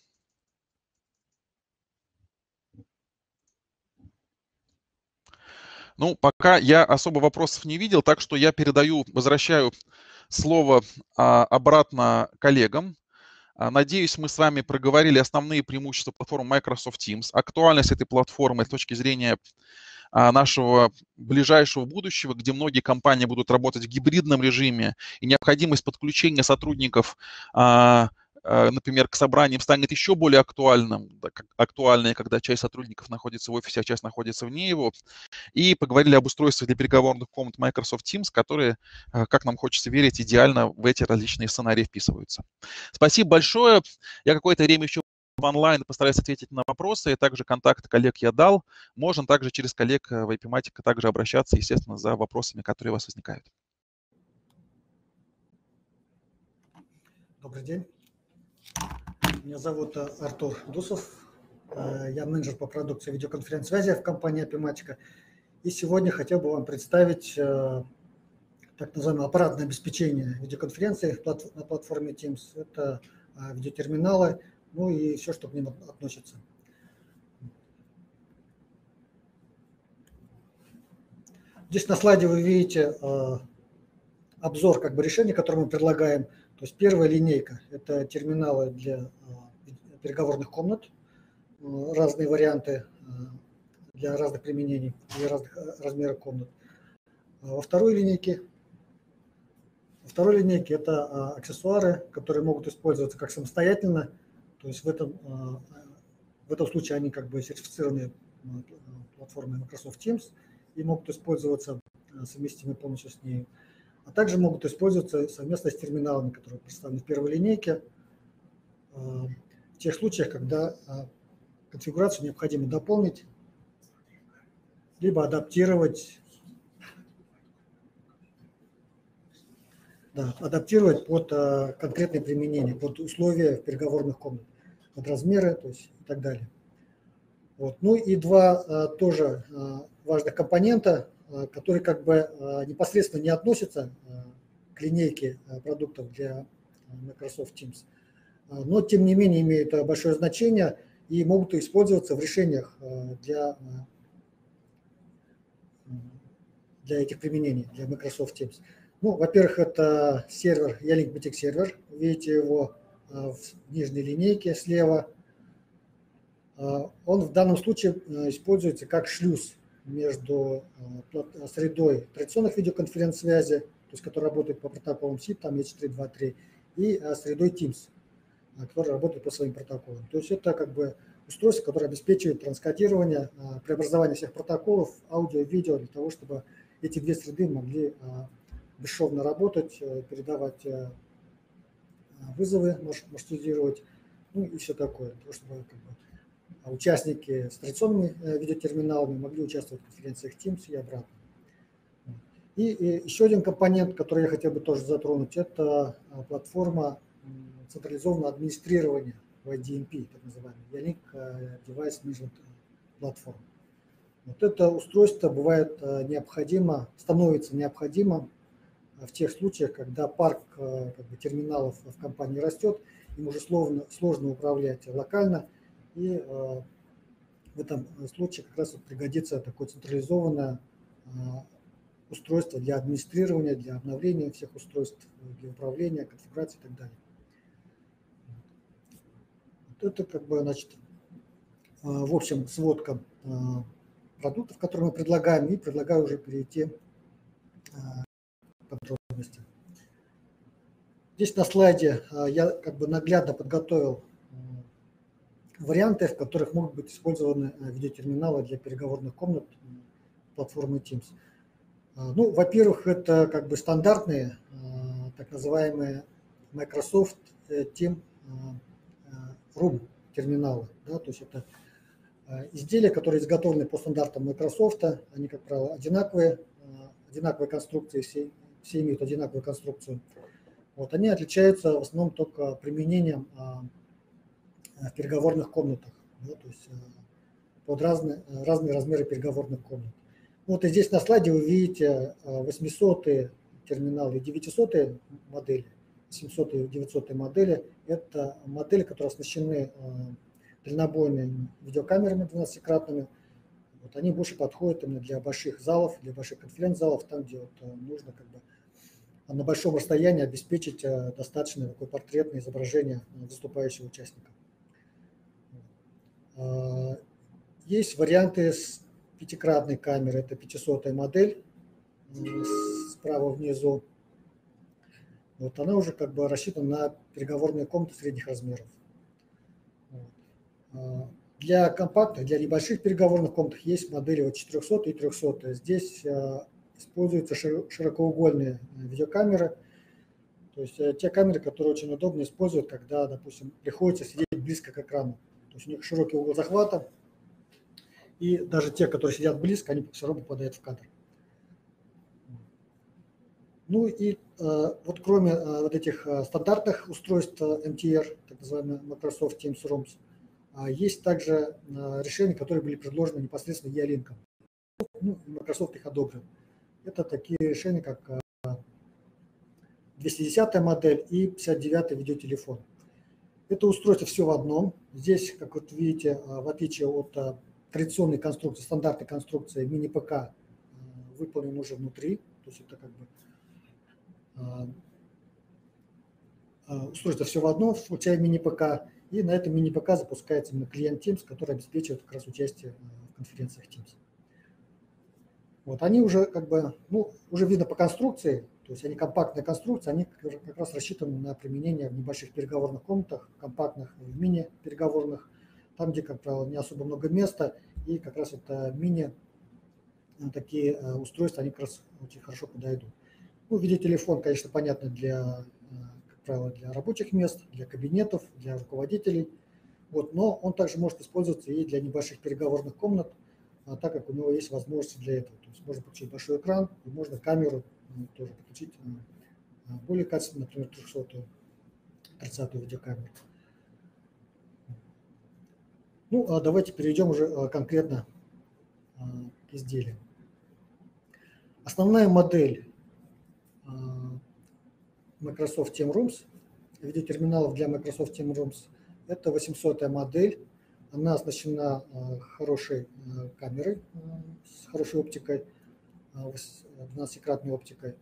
Ну, пока я особо вопросов не видел, так что я передаю, возвращаю слово обратно коллегам. Надеюсь, мы с вами проговорили основные преимущества платформы Microsoft Teams, актуальность этой платформы с точки зрения нашего ближайшего будущего, где многие компании будут работать в гибридном режиме, и необходимость подключения сотрудников, например, к собраниям станет еще более актуальным, актуальной, когда часть сотрудников находится в офисе, а часть находится вне его. И поговорили об устройствах для переговорных комнат Microsoft Teams, которые, как нам хочется верить, идеально в эти различные сценарии вписываются. Спасибо большое. Я какое-то время еще онлайн постараюсь ответить на вопросы. Также контакт коллег я дал. Можно также через коллег в Эпиматика также обращаться, естественно, за вопросами, которые у вас возникают. Добрый день. Меня зовут Артур Дусов. Я менеджер по продукции видеоконференц-связи в компании Эпиматика. И сегодня хотел бы вам представить так называемое аппаратное обеспечение видеоконференции на платформе Teams. Это видеотерминалы, ну и все, что к ним относится. Здесь на слайде вы видите обзор как бы решений, которые мы предлагаем. То есть первая линейка – это терминалы для переговорных комнат, разные варианты для разных применений и разных размеров комнат. Во второй линейке, во второй линейке это аксессуары, которые могут использоваться как самостоятельно. То есть в этом, в этом случае они как бы сертифицированы платформой Microsoft Teams и могут использоваться совместимой помощью с ней. А также могут использоваться совместно с терминалами, которые представлены в первой линейке, в тех случаях, когда конфигурацию необходимо дополнить, либо адаптировать, да, адаптировать под конкретные применения, под условия переговорных комнат, под размеры, то есть и так далее. Вот. Ну и два тоже важных компонента, которые как бы непосредственно не относятся к линейке продуктов для Microsoft Teams, но тем не менее имеют большое значение и могут использоваться в решениях для, для этих применений, для Microsoft Teams. Ну, во-первых, это сервер, E-Link би ти икс сервер, видите его в нижней линейке слева. он в данном случае используется как шлюз между средой традиционных видеоконференц-связи, то есть который работает по протоколам сип, там эйч три два три, и средой Teams, который работает по своим протоколам. То есть это как бы устройство, которое обеспечивает транскодирование, преобразование всех протоколов, аудио, видео, для того, чтобы эти две среды могли бесшовно работать, передавать вызовы, маршрутизировать, ну и все такое, для того, чтобы как бы участники с традиционными видеотерминалами могли участвовать в конференциях Teams и обратно. И, и еще один компонент, который я хотел бы тоже затронуть, это платформа централизованного администрирования в ай ди эм пи, так называемый Ялинк Device Management Platform. Вот это устройство бывает необходимо, становится необходимым в тех случаях, когда парк как бы, терминалов в компании растет, им уже сложно, сложно управлять локально, и э, в этом случае как раз вот пригодится такое централизованное э, устройство для администрирования, для обновления всех устройств, для управления, конфигурации и так далее. Вот это как бы, значит, э, в общем, сводка э, продуктов, которые мы предлагаем, и предлагаю уже перейти э, подробности. Здесь на слайде я как бы наглядно подготовил варианты, в которых могут быть использованы видеотерминалы для переговорных комнат платформы Teams. Ну, во-первых, это как бы стандартные, так называемые Microsoft Team Room терминалы, да, то есть это изделия, которые изготовлены по стандартам Microsoft, они, как правило, одинаковые, одинаковые конструкции все. Все имеют одинаковую конструкцию. Вот, они отличаются в основном только применением а, в переговорных комнатах, да, то есть а, под разные, разные размеры переговорных комнат. Вот и здесь на слайде вы видите восьмисотые терминалы и девятисотые модели, семисотые и девятисотые модели. Это модели, которые оснащены а, дальнобойными видеокамерами двенадцатикратными. Вот они больше подходят именно для больших залов, для больших конференц-залов, там, где вот нужно как бы на большом расстоянии обеспечить достаточное такое портретное изображение выступающего участника. Есть варианты с пятикратной камерой, это пятисотая модель справа внизу. Вот она уже как бы рассчитана на переговорные комнаты средних размеров. Для компактных, для небольших переговорных комнат есть модели от четырехсот и трехсот. Здесь используются широкоугольные видеокамеры, то есть те камеры, которые очень удобно использовать, когда, допустим, приходится сидеть близко к экрану. То есть у них широкий угол захвата, и даже те, которые сидят близко, они все равно попадают в кадр. Ну и вот кроме вот этих стандартных устройств эм ти эр, так называемый Microsoft Teams Rooms, есть также решения, которые были предложены непосредственно Ялинком. Ну, Microsoft их одобрил. Это такие решения, как двести десятая модель и пятьдесят девятый видеотелефон. Это устройство все в одном. Здесь, как вот видите, в отличие от традиционной конструкции, стандартной конструкции, мини-ПК выполнен уже внутри. То есть это как бы устройство все в одном, включая мини-ПК. И на этом мини-ПК запускается именно клиент Teams, который обеспечивает как раз участие в конференциях Teams. Вот они уже как бы, ну, уже видно по конструкции, то есть они компактная конструкция, они как раз рассчитаны на применение в небольших переговорных комнатах, компактных, в мини-переговорных, там, где, как правило, не особо много места, и как раз это мини, такие устройства, они как раз очень хорошо подойдут. Ну, видеотелефон, конечно, понятно для... для рабочих мест, для кабинетов, для руководителей. Вот, но он также может использоваться и для небольших переговорных комнат, так как у него есть возможности для этого. То есть можно подключить большой экран, и можно камеру тоже подключить более качественно, например, трехсотую, тридцатую видеокамеру. Ну, а давайте перейдем уже конкретно к изделиям. Основная модель Microsoft Team Rooms, видеотерминалов для Microsoft Team Rooms. Это восьмисотая модель, она оснащена хорошей камерой, с хорошей оптикой, двенадцатикратной оптикой.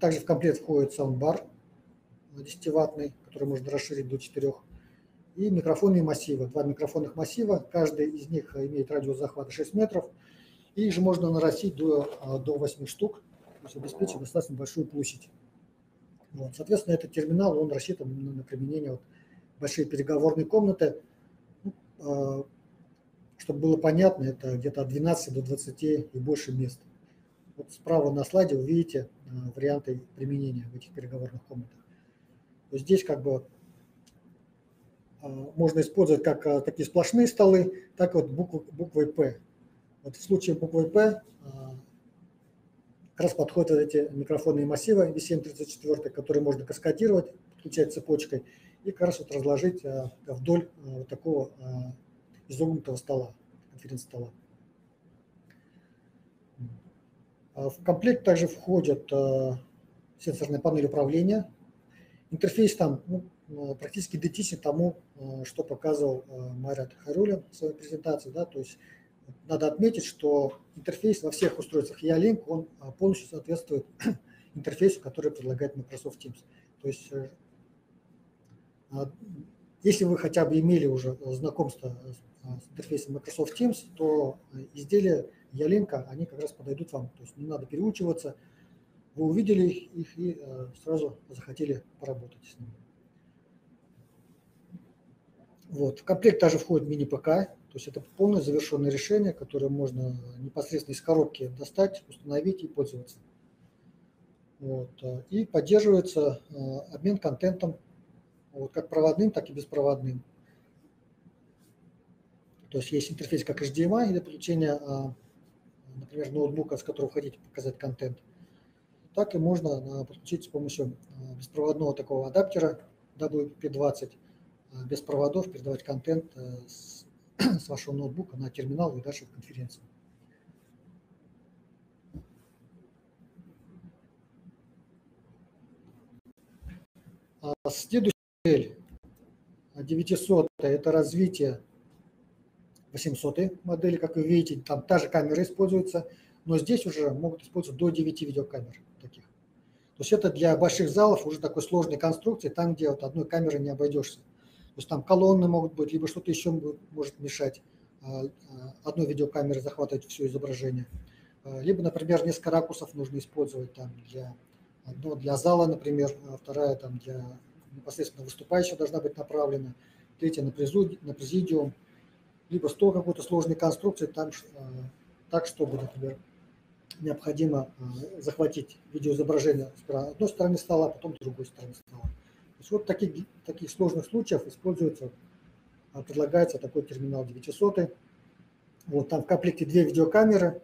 Также в комплект входит саундбар десятиваттный, который можно расширить до четырёх. и микрофонные массивы. Два микрофонных массива, каждый из них имеет радиус захвата шесть метров, и их же можно нарастить до, до восьми штук, то есть обеспечить достаточно большую площадь. Вот. Соответственно, этот терминал, он рассчитан на применение вот большие переговорные комнаты. Чтобы было понятно, это где-то от двенадцати до двадцати и больше мест. Вот справа на слайде вы видите варианты применения в этих переговорных комнатах. То есть здесь как бы можно использовать как такие сплошные столы, так вот буквы, буквой П. Вот в случае буквы П как раз подходят эти микрофонные массивы ви семь тридцать четыре, которые можно каскадировать, подключать цепочкой, и как раз вот разложить вдоль вот такого изогнутого стола, конференц-стола. В комплект также входит сенсорная панель управления. Интерфейс там ну, практически идентичен тому, что показывал Марат Хайруллин в своей презентации. Да? То есть надо отметить, что интерфейс во всех устройствах E-Link он полностью соответствует интерфейсу, который предлагает Microsoft Teams. То есть если вы хотя бы имели уже знакомство с интерфейсом Microsoft Teams, то изделия E-Link, они как раз подойдут вам. То есть не надо переучиваться. Вы увидели их и сразу захотели поработать с ними. Вот. В комплект также входит мини-ПК. То есть это полное завершенное решение, которое можно непосредственно из коробки достать, установить и пользоваться. Вот. И поддерживается обмен контентом, вот, как проводным, так и беспроводным. То есть есть интерфейс как эйч ди эм ай для получения, например, ноутбука, с которого хотите показать контент. Так и можно подключить с помощью беспроводного такого адаптера дабл ю пи двадцать без проводов, передавать контент с, с вашего ноутбука на терминал и дальше в конференцию. Следующая модель девятисотая – это развитие восьмисотой модели. Как вы видите, там та же камера используется, но здесь уже могут использовать до девяти видеокамер таких. То есть это для больших залов уже такой сложной конструкции, там, где вот одной камеры не обойдешься. То есть там колонны могут быть, либо что-то еще может мешать одной видеокамеры захватывать все изображение. Либо, например, несколько ракурсов нужно использовать там для, одно для зала, например, а вторая там для непосредственно выступающего должна быть направлена, третья на президиум, либо стол какой-то сложной конструкции, там, так, чтобы, например, необходимо захватить видеоизображение с одной стороны стола, а потом с другой стороны стола. То есть вот в таких, таких сложных случаях используется, предлагается такой терминал девятисотый. Вот, там в комплекте две видеокамеры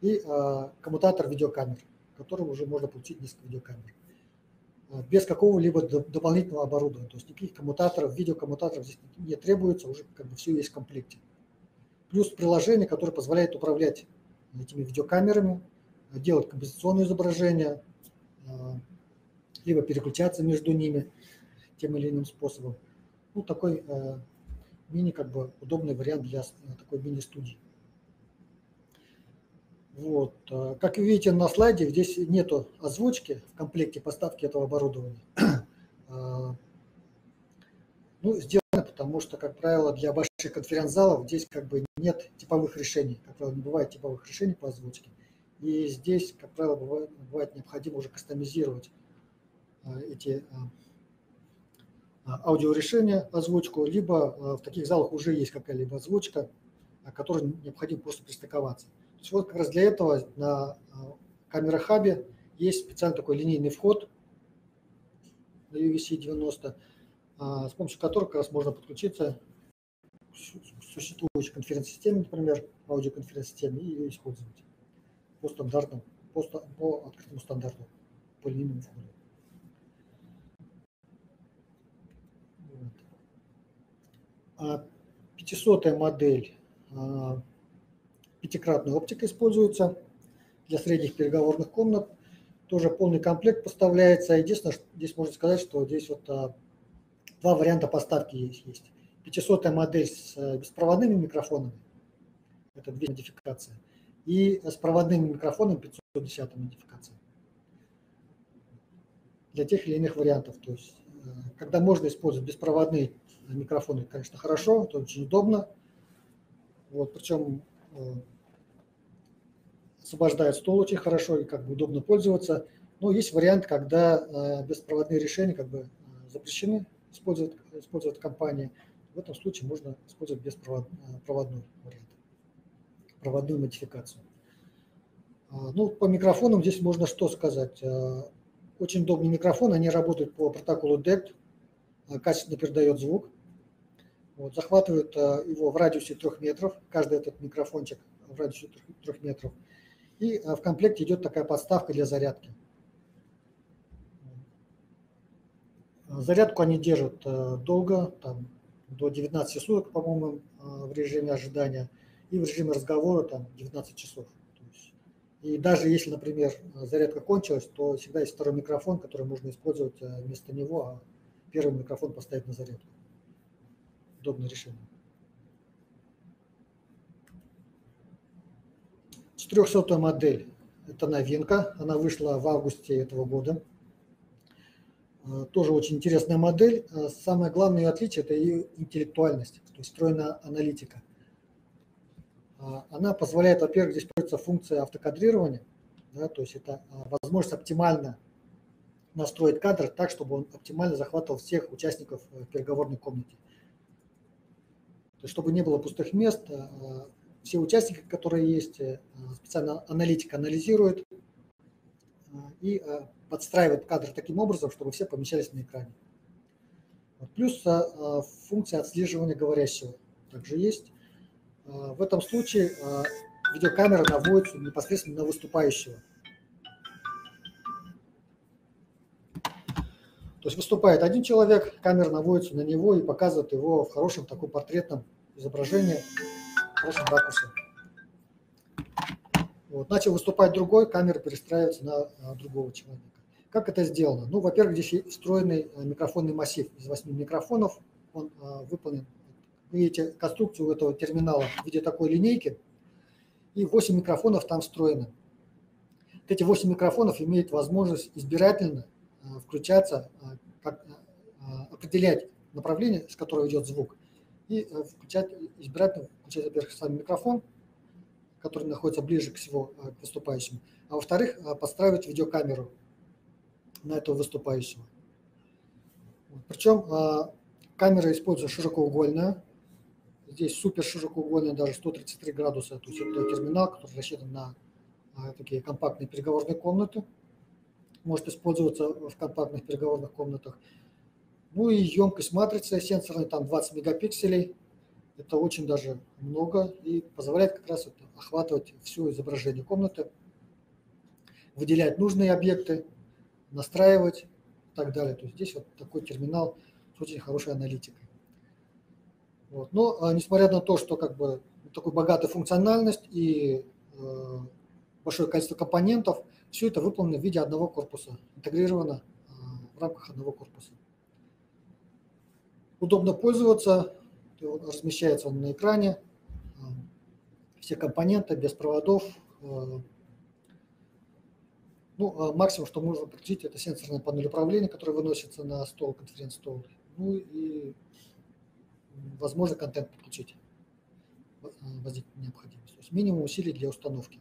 и а, коммутатор видеокамер, которым уже можно получить несколько видеокамер. Без какого-либо дополнительного оборудования. То есть никаких коммутаторов, видеокоммутаторов здесь не требуется, уже как бы все есть в комплекте. Плюс приложение, которое позволяет управлять этими видеокамерами, делать композиционные изображения, либо переключаться между ними тем или иным способом. Ну, такой э, мини, как бы, удобный вариант для такой мини-студии. Вот. Как вы видите на слайде, здесь нету озвучки в комплекте поставки этого оборудования. Ну, сделано, потому что, как правило, для больших конференц-залов здесь как бы нет типовых решений. Как правило, не бывает типовых решений по озвучке. И здесь, как правило, бывает, бывает необходимо уже кастомизировать эти аудиорешения, озвучку, либо в таких залах уже есть какая-либо озвучка, к которой необходимо просто пристыковаться. То есть вот как раз для этого на камера-хабе есть специально такой линейный вход на ю ви си девяносто, с помощью которого как раз можно подключиться к существующей конференц-системе, например, аудиоконференц-системе, и ее использовать по стандартам, по, по открытому стандарту, по линейному входу. Вот. А пятисотая модель. Пятикратная оптика используется для средних переговорных комнат. Тоже полный комплект поставляется. Единственное, здесь можно сказать, что здесь вот а, два варианта поставки есть. есть. пятисотая модель с беспроводными микрофонами, это две модификации, и с проводными микрофонами пятьсот десятая модификация. Для тех или иных вариантов. То есть Когда можно использовать беспроводные микрофоны, конечно, хорошо, это очень удобно. Вот, причем освобождает стол очень хорошо и как бы удобно пользоваться. Но есть вариант, когда беспроводные решения как бы запрещены использовать, использовать компании. В этом случае можно использовать беспроводной вариант, проводную модификацию. Ну, по микрофонам здесь можно что сказать. Очень удобный микрофон, они работают по протоколу дэкт, качественно передает звук. Вот, захватывают его в радиусе трёх метров, каждый этот микрофончик в радиусе трёх метров. И в комплекте идет такая подставка для зарядки. Зарядку они держат долго, там, до девятнадцати суток, по-моему, в режиме ожидания, и в режиме разговора там, девятнадцать часов. И даже если, например, зарядка кончилась, то всегда есть второй микрофон, который можно использовать вместо него, а первый микрофон поставить на зарядку. Удобное решение. четырёхсотая модель – это новинка, она вышла в августе этого года. Тоже очень интересная модель. Самое главное ее отличие – это ее интеллектуальность, то есть встроенная аналитика. Она позволяет, во-первых, здесь используется функция автокадрирования, да, то есть это возможность оптимально настроить кадр так, чтобы он оптимально захватывал всех участников переговорной комнаты. То есть, чтобы не было пустых мест, все участники, которые есть, специально аналитика анализирует и подстраивает кадр таким образом, чтобы все помещались на экране. Плюс функция отслеживания говорящего также есть. В этом случае видеокамера наводится непосредственно на выступающего. То есть выступает один человек, камера наводится на него и показывает его в хорошем таком портретном изображении, в хорошем ракурсе. Вот. Начал выступать другой, камера перестраивается на другого человека. Как это сделано? Ну, во-первых, здесь встроенный микрофонный массив из восьми микрофонов, он выполнен. Видите конструкцию этого терминала в виде такой линейки, и восемь микрофонов там встроены. Эти восемь микрофонов имеют возможность избирательно включаться, определять направление, с которого идет звук, и включать, избирательно включать, во-первых, сам микрофон, который находится ближе всего к выступающему, а во-вторых, подстраивать видеокамеру на этого выступающего. Причем камера используется широкоугольная, здесь супер широкоугольная, даже сто тридцать три градуса, то есть это терминал, который рассчитан на такие компактные переговорные комнаты, может использоваться в компактных переговорных комнатах. Ну и емкость матрицы сенсорной, там двадцать мегапикселей, это очень даже много и позволяет как раз это охватывать все изображение комнаты, выделять нужные объекты, настраивать и так далее. То есть здесь вот такой терминал с очень хорошей аналитикой. Вот. Но а, несмотря на то, что как бы такой богатая функциональность и э, большое количество компонентов, все это выполнено в виде одного корпуса, интегрировано э, в рамках одного корпуса. Удобно пользоваться, размещается он на экране, э, все компоненты без проводов. Э, ну, э, максимум, что можно подключить, это сенсорная панель управления, которая выносится на стол, конференц-стол. Ну и возможно контент подключить, возникнет необходимость. То есть минимум усилий для установки.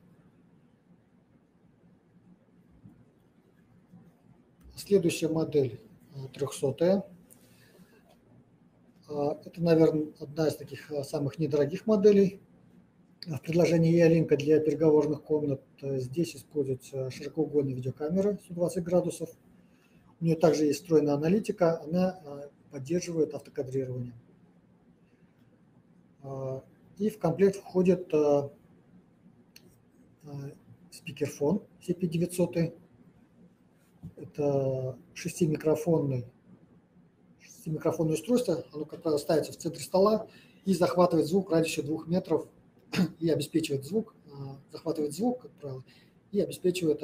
Следующая модель трёхсотая. Это, наверное, одна из таких самых недорогих моделей. В предложении E-Link для переговорных комнат здесь используется широкоугольная видеокамера сто двадцать градусов. У нее также есть встроенная аналитика, она поддерживает автокадрирование. И в комплект входит спикерфон си пи девятьсот. Это шестимикрофонное шестимикрофонное устройство. Оно, как правило, ставится в центре стола и захватывает звук в радиусе двух метров и обеспечивает звук, захватывает звук, как правило, и обеспечивает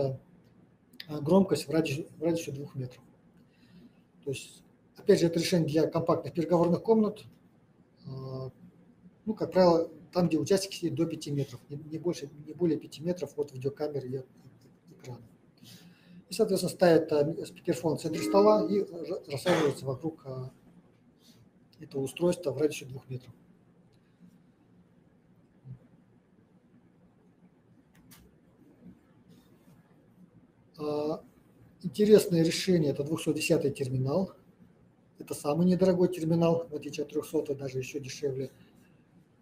громкость в радиусе, в радиусе двух метров. То есть, опять же, это решение для компактных переговорных комнат. Ну, как правило, там, где участники сидят до пяти метров, не больше, не более пяти метров от видеокамеры и от экрана. и, соответственно, ставят спикерфон в центре стола и рассаживаются вокруг этого устройства в радиусе двух метров. Интересное решение – это двести десятый терминал. Это самый недорогой терминал, в отличие от трехсотого, даже еще дешевле.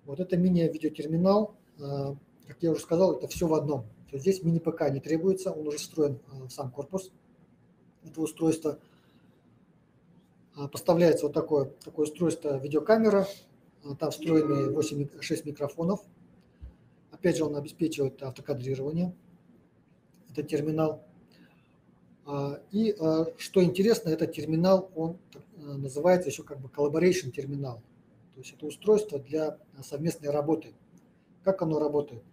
Вот это мини-видеотерминал. Как я уже сказал, это все в одном. То есть здесь мини-ПК не требуется, он уже встроен в сам корпус этого устройства. Поставляется вот такое, такое устройство, видеокамера. Там встроены восемь, шесть микрофонов. Опять же, он обеспечивает автокадрирование. Это терминал. И что интересно, этот терминал, он называется еще как бы collaboration терминал. То есть это устройство для совместной работы. Как оно работает?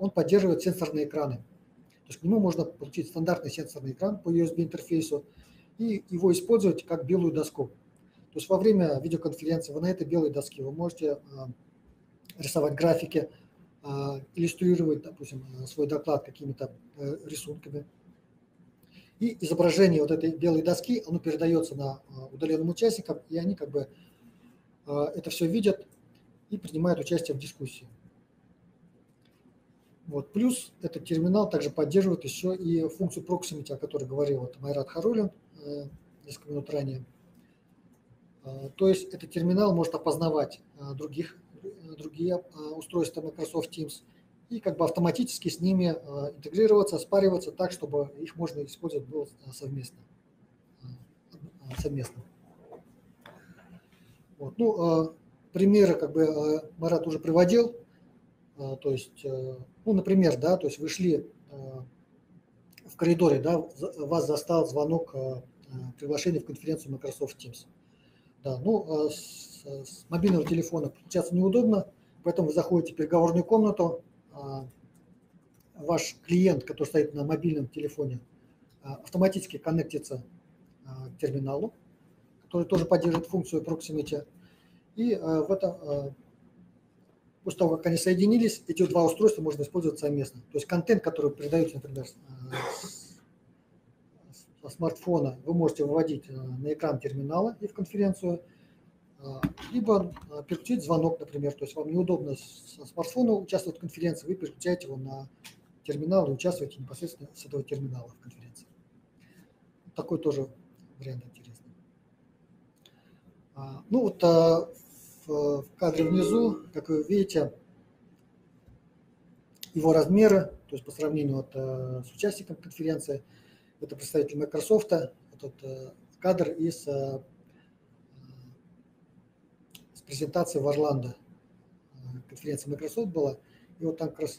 Он поддерживает сенсорные экраны. То есть к нему можно получить стандартный сенсорный экран по ю эс би интерфейсу и его использовать как белую доску. То есть во время видеоконференции вы на этой белой доске вы можете рисовать графики, иллюстрировать, допустим, свой доклад какими-то рисунками. И изображение вот этой белой доски, оно передается на удаленным участникам, и они как бы это все видят и принимают участие в дискуссии. Вот. Плюс этот терминал также поддерживает еще и функцию Proximity, о которой говорил вот Майрат Харулин несколько минут ранее. То есть этот терминал может опознавать других, другие устройства Microsoft Teams и как бы автоматически с ними интегрироваться, спариваться так, чтобы их можно использовать было совместно. совместно. Вот. Ну, примеры как бы Марат уже приводил. То есть, ну, например, да, то есть вы шли в коридоре, да, вас застал звонок приглашения в конференцию Microsoft Teams. Да, ну, с, с мобильного телефона подключаться неудобно, поэтому вы заходите в переговорную комнату. Ваш клиент, который стоит на мобильном телефоне, автоматически коннектится к терминалу, который тоже поддерживает функцию Proximity. И в этом, после того, как они соединились, эти два устройства можно использовать совместно. То есть контент, который передается, например, со смартфона, вы можете выводить на экран терминала и в конференцию, либо переключить звонок, например, то есть вам неудобно со смартфона участвовать в конференции, вы переключаете его на терминал и участвуете непосредственно с этого терминала в конференции. Такой тоже вариант интересный. Ну вот в кадре внизу, как вы видите, его размеры, то есть по сравнению вот с участником конференции, это представитель Microsoft, этот кадр из презентация в Орландо, конференция Microsoft была, и вот там как раз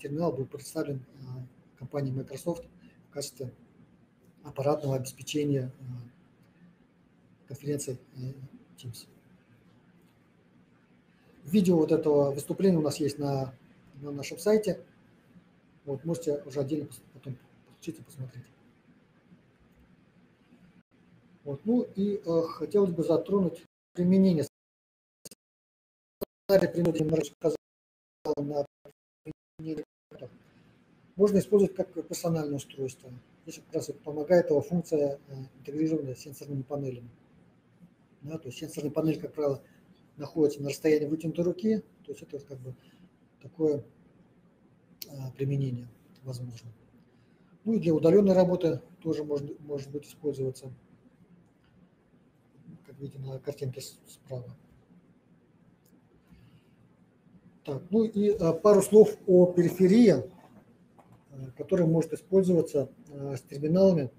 терминал был представлен компанией Microsoft в качестве аппаратного обеспечения конференции Teams. Видео вот этого выступления у нас есть на, на нашем сайте, вот можете уже отдельно потом подключить и посмотреть. Вот, ну и э, хотелось бы затронуть применение. Можно использовать как персональное устройство. Здесь как раз помогает его функция интегрированная с сенсорными панелями. Да, то есть сенсорная панель, как правило, находится на расстоянии вытянутой руки. То есть это как бы такое применение возможно. Ну и для удаленной работы тоже может, может быть использоваться, как видите на картинке справа. Так, ну и пару слов о периферии, которая может использоваться с терминалами,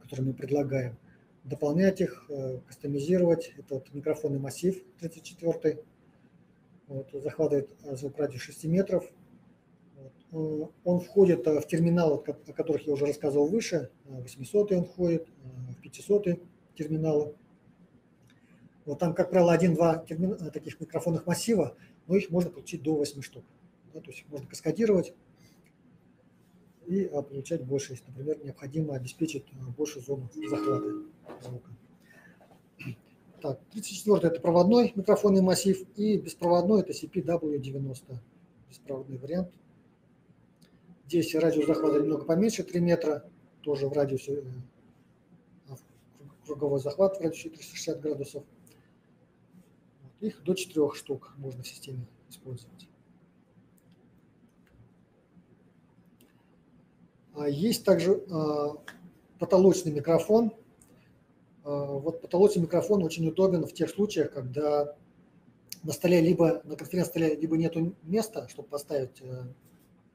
которые мы предлагаем. Дополнять их, кастомизировать. Это вот микрофонный массив тридцать четвёртый. Вот, захватывает звук радиус шесть метров. Вот. Он входит в терминалы, о которых я уже рассказывал выше. восьмисотый он входит, пятисотый терминалы. Вот там, как правило, один-два термин... таких микрофонных массива, но их можно получить до восьми штук. Да, то есть их можно каскадировать и а, получать больше, если, например, необходимо обеспечить а, большую зону захвата звука. Так, тридцать четвёртый – это проводной микрофонный массив, и беспроводной – это си пи дабл ю девяносто, беспроводный вариант. Здесь радиус захвата немного поменьше, три метра, тоже в радиусе, круговой захват в радиусе триста шестьдесят градусов. Их до четырех штук можно в системе использовать. Есть также потолочный микрофон. Вот потолочный микрофон очень удобен в тех случаях, когда на столе либо на конференц-столе либо нет места, чтобы поставить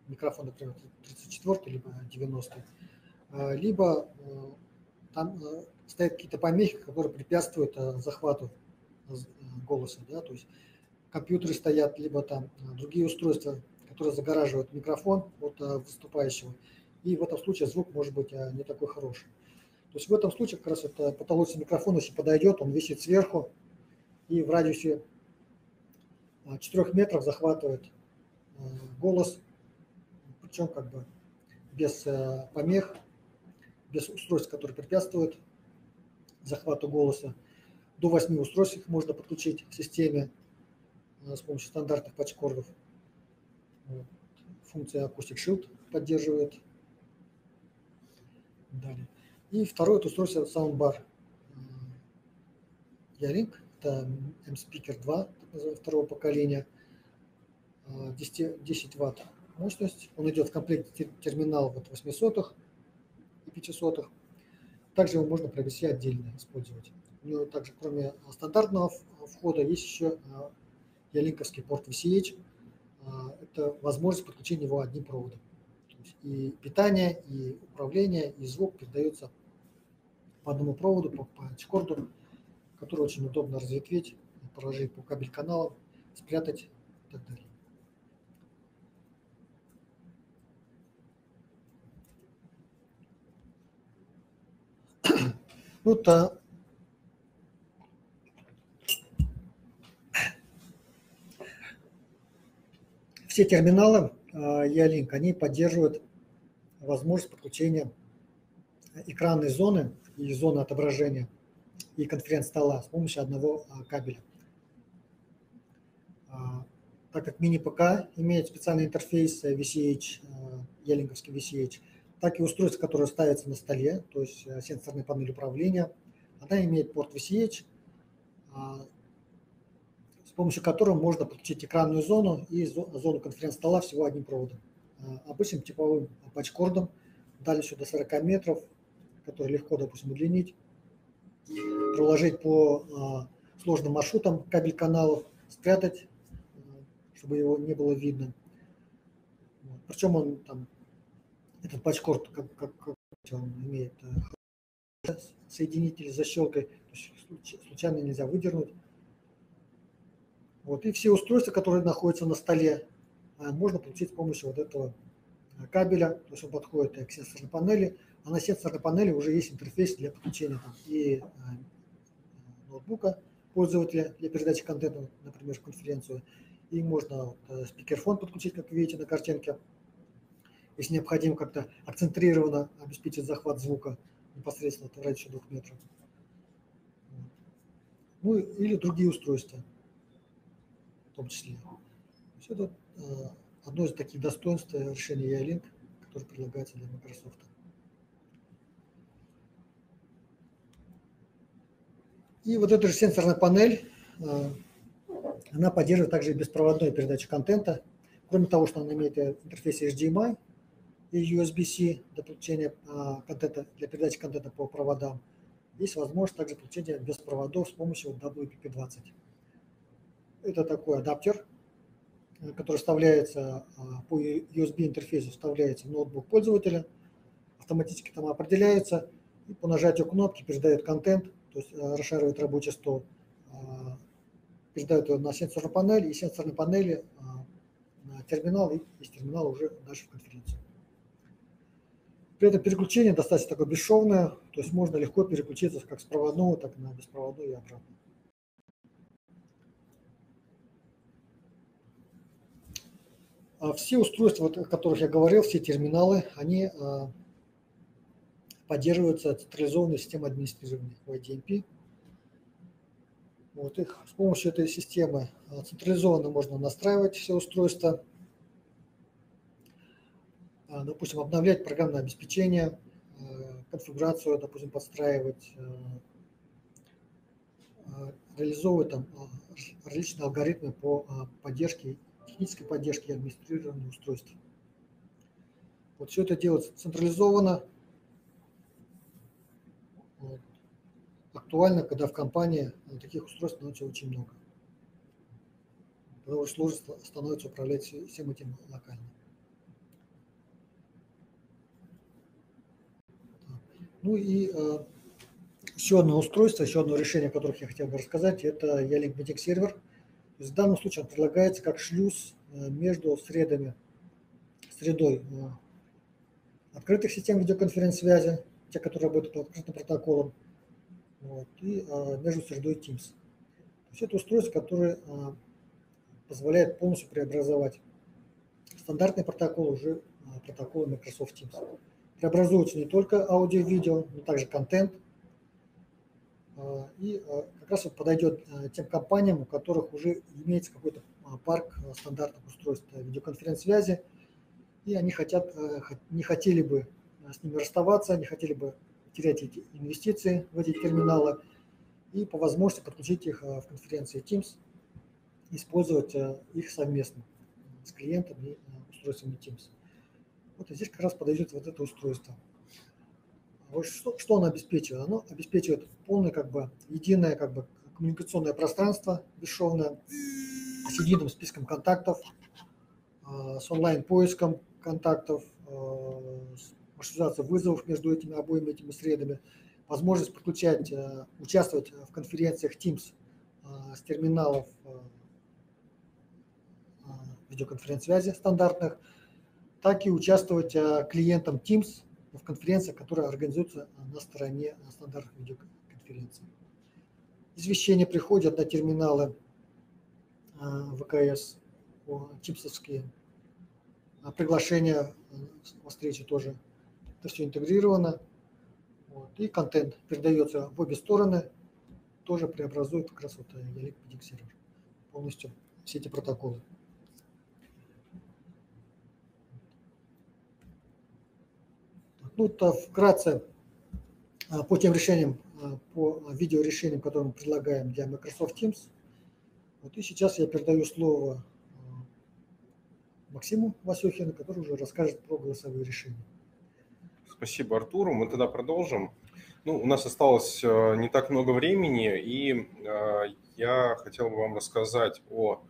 микрофон, например, тридцать четвёртый, либо девяностый, либо там стоят какие-то помехи, которые препятствуют захвату голоса. Да? То есть компьютеры стоят, либо там другие устройства, которые загораживают микрофон от выступающего. И в этом случае звук может быть не такой хороший. То есть в этом случае как раз это потолочный микрофон очень подойдет, он висит сверху и в радиусе четырёх метров захватывает голос, причем как бы без помех, без устройств, которые препятствуют захвату голоса. До восьми устройств их можно подключить к системе с помощью стандартных патч-кордов. Функция Acoustic Shield поддерживает. Далее. И второе это устройство Soundbar Yaring, это эм-спикер два второго поколения, десять ватт мощность. Он идет в комплекте терминалов от восьмисотых и пятисотых. Также его можно приобрести отдельно, использовать. У него также, кроме стандартного входа, есть еще ялинковский порт ви си эйч. Это возможность подключения его одним проводом. То есть и питание, и управление, и звук передается по одному проводу, по патч-корду, который очень удобно разветвить, проложить по кабель-каналам, спрятать и так далее. Ну, то все терминалы Ялинк, они поддерживают возможность подключения экранной зоны и зоны отображения и конференц-стола с помощью одного кабеля. Так как мини-ПК имеет специальный интерфейс ви си эйч, ялинковский ви си эйч, так и устройство, которое ставится на столе, то есть сенсорная панель управления, она имеет порт ви си эйч, с помощью которого можно подключить экранную зону и зону конференц-стола всего одним проводом. Обычным типовым патч-кордом, дальше до сорока метров, который легко, допустим, удлинить, проложить по сложным маршрутам кабель каналов, спрятать, чтобы его не было видно. Причем он там, этот патч-корд, как, как, как он имеет соединитель с защелкой, случайно нельзя выдернуть. Вот, и все устройства, которые находятся на столе, можно получить с помощью вот этого кабеля. То есть он подходит к сенсорной панели, а на сенсорной панели уже есть интерфейс для подключения там, и ноутбука пользователя для передачи контента, например, в конференцию. И можно вот, спикерфон подключить, как видите на картинке, если необходимо как-то акцентрированно обеспечить захват звука непосредственно в радиусе двух метров. Ну или другие устройства. В том числе. Все это одно из таких достоинств решения Ялинк, которое предлагается для Microsoft. И вот эта же сенсорная панель, она поддерживает также и беспроводную передачу контента. Кроме того, что она имеет интерфейс эйч ди эм ай и ю эс би-C для получения контента, для передачи контента по проводам, есть возможность также получения без проводов с помощью дабл ю пи пи двадцать. Это такой адаптер, который вставляется по ю эс би-интерфейсу, вставляется в ноутбук пользователя, автоматически там определяется, и по нажатию кнопки передает контент, то есть расшаривает рабочий стол, передает его на сенсорную панель, и сенсорной панели на терминал, и из терминала уже дальше в конференцию. При этом переключение достаточно такое бесшовное, то есть можно легко переключиться как с проводного, так и на беспроводной и обратно. Все устройства, о которых я говорил, все терминалы, они поддерживаются централизованной системой администрирования вай ди эм пи. Вот их с помощью этой системы централизованно можно настраивать все устройства, допустим, обновлять программное обеспечение, конфигурацию, допустим, подстраивать, реализовывать там различные алгоритмы по поддержке, технической поддержке и администрированию устройств. Вот все это делается централизованно, вот. Актуально, когда в компании таких устройств становится очень много. Потому что сложно становится управлять всем этим локально. Ну и э, еще одно устройство, еще одно решение, о которых я хотел бы рассказать, это E-Link Meeting Server. В данном случае он предлагается как шлюз между средами, средой э, открытых систем видеоконференц-связи, те, которые работают по открытым протоколам, вот, и э, между средой Teams. То есть это устройство, которое э, позволяет полностью преобразовать стандартный протокол уже э, протоколы Microsoft Teams. Преобразуется не только аудио-видео, но также контент. И как раз вот подойдет тем компаниям, у которых уже имеется какой-то парк стандартных устройств видеоконференц-связи, и они хотят, не хотели бы с ними расставаться, не хотели бы терять эти инвестиции в эти терминалы и по возможности подключить их в конференции Teams, использовать их совместно с клиентами и устройствами Teams. Вот здесь как раз подойдет вот это устройство. Вот что, что оно обеспечивает? Оно обеспечивает полное, как бы, единое, как бы, коммуникационное пространство, бесшовное, с единым списком контактов, э, с онлайн-поиском контактов, э, маршрутизация вызовов между этими обоими этими средами, возможность подключать, э, участвовать в конференциях Teams э, с терминалов э, э, видеоконференц-связи стандартных, так и участвовать клиентам Teams в конференциях, которые организуются на стороне стандартных видеоконференций. Извещения приходят на терминалы вэ ка эс, тимсовские. Приглашения на встречи тоже. Это все интегрировано. Вот. И контент передается в обе стороны. Тоже преобразует как раз вот E-Link Meeting Server. Полностью все эти протоколы. Ну, вкратце по тем решениям, по видеорешениям, которые мы предлагаем для Microsoft Teams. Вот и сейчас я передаю слово Максиму Васюхину, который уже расскажет про голосовые решения. Спасибо, Артур. Мы тогда продолжим. Ну, у нас осталось не так много времени, и я хотел бы вам рассказать о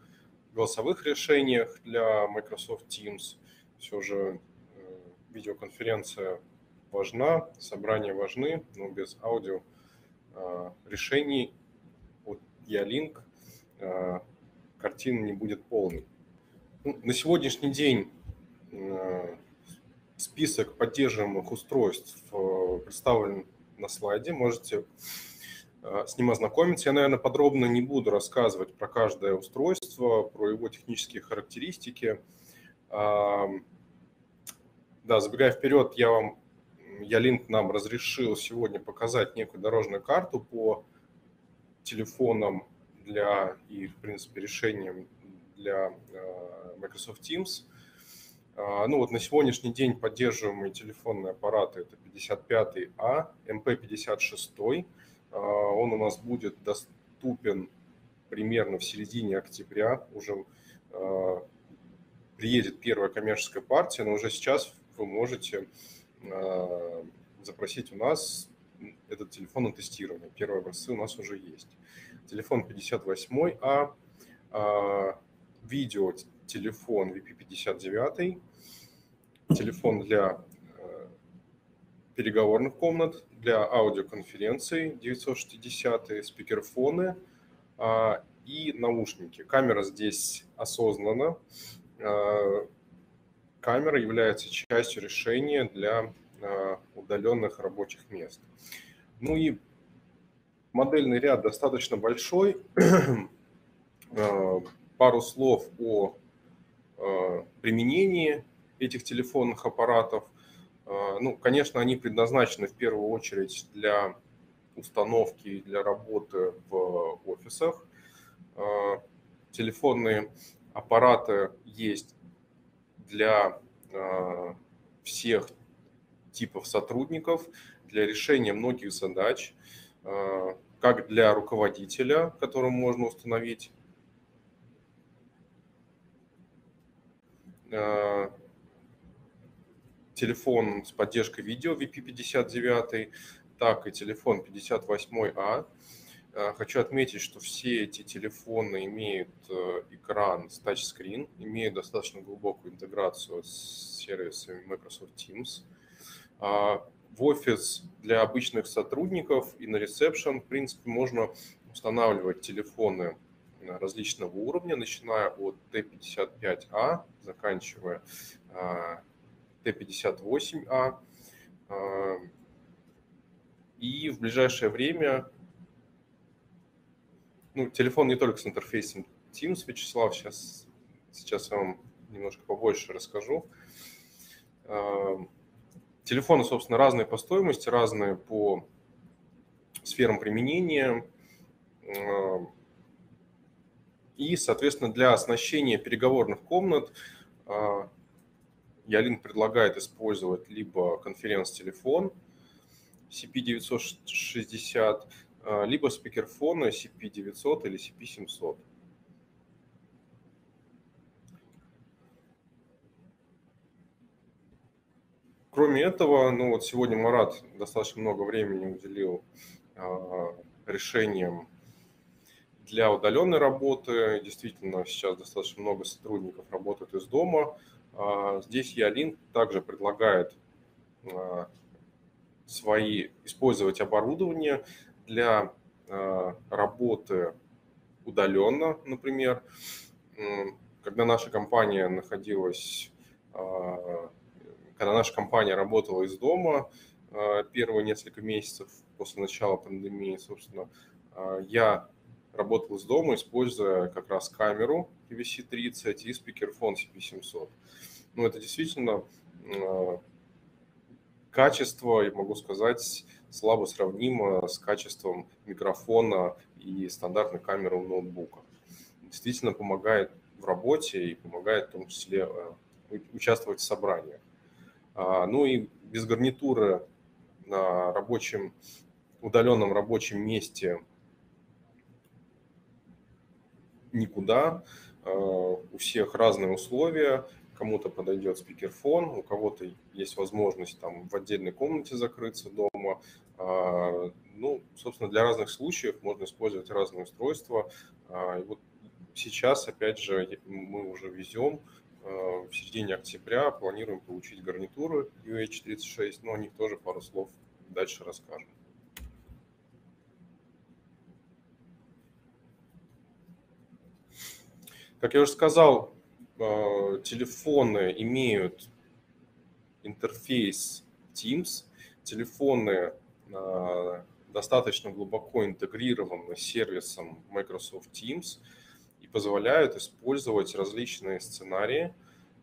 голосовых решениях для Microsoft Teams. Все же видеоконференция важна, собрания важны, но без аудио э, решений от E-Link э, картина не будет полной. Ну, на сегодняшний день э, список поддерживаемых устройств э, представлен на слайде, можете э, с ним ознакомиться. Я, наверное, подробно не буду рассказывать про каждое устройство, про его технические характеристики. Э, Да, забегая вперед, я вам, E-Link нам разрешил сегодня показать некую дорожную карту по телефонам для и, в принципе, решениям для Microsoft Teams. Ну вот на сегодняшний день поддерживаемые телефонные аппараты это пятьдесят пятый А, эм пэ пятьдесят шесть. Он у нас будет доступен примерно в середине октября, уже приедет первая коммерческая партия, но уже сейчас вы можете э, запросить у нас этот телефон на тестирование. Первые образцы у нас уже есть. Телефон пятьдесят восемь А, э, видеотелефон ви пи пятьдесят девять, телефон для э, переговорных комнат, для аудиоконференций девятьсот шестьдесят, спикерфоны э, и наушники. Камера здесь осознанно. Камера является частью решения для удаленных рабочих мест. Ну и модельный ряд достаточно большой. Пару слов о применении этих телефонных аппаратов. Ну, конечно, они предназначены в первую очередь для установки и для работы в офисах. Телефонные аппараты есть для э, всех типов сотрудников для решения многих задач, как для руководителя, которому можно установить телефон с поддержкой видео ви пи пятьдесят девять, так и телефон пятьдесят восемь а. Хочу отметить, что все эти телефоны имеют экран с тачскрин, имеют достаточно глубокую интеграцию с сервисами Microsoft Teams. В офис для обычных сотрудников и на ресепшн, в принципе, можно устанавливать телефоны различного уровня, начиная от тэ пятьдесят пять а, заканчивая тэ пятьдесят восемь а. И в ближайшее время, ну, телефон не только с интерфейсом Teams, Вячеслав, сейчас, сейчас я вам немножко побольше расскажу. Телефоны, собственно, разные по стоимости, разные по сферам применения. И, соответственно, для оснащения переговорных комнат Ялинк предлагает использовать либо конференц-телефон си пи девятьсот шестьдесят, либо спикерфоны си пи девятьсот или си пи семьсот. Кроме этого, ну вот сегодня Марат достаточно много времени уделил решениям для удаленной работы. Действительно, сейчас достаточно много сотрудников работают из дома. Здесь Ялинк также предлагает свои использовать оборудование для работы удаленно, например. Когда наша компания находилась, когда наша компания работала из дома первые несколько месяцев после начала пандемии, собственно, я работал из дома, используя как раз камеру пи ви си тридцать и спикерфон си пи семьсот. Ну, это действительно качество, я могу сказать, слабо сравнимо с качеством микрофона и стандартной камеры у ноутбука. Действительно помогает в работе и помогает в том числе участвовать в собраниях. Ну и без гарнитуры на рабочем, удаленном рабочем месте никуда. У всех разные условия. Кому-то подойдет спикерфон, у кого-то есть возможность там в отдельной комнате закрыться дома. Ну, собственно, для разных случаев можно использовать разные устройства. И вот сейчас, опять же, мы уже везем, в середине октября планируем получить гарнитуры ю эйч тридцать шесть, но о них тоже пару слов дальше расскажем. Как я уже сказал, телефоны имеют интерфейс Teams, телефоны достаточно глубоко интегрированы с сервисом Microsoft Teams и позволяют использовать различные сценарии.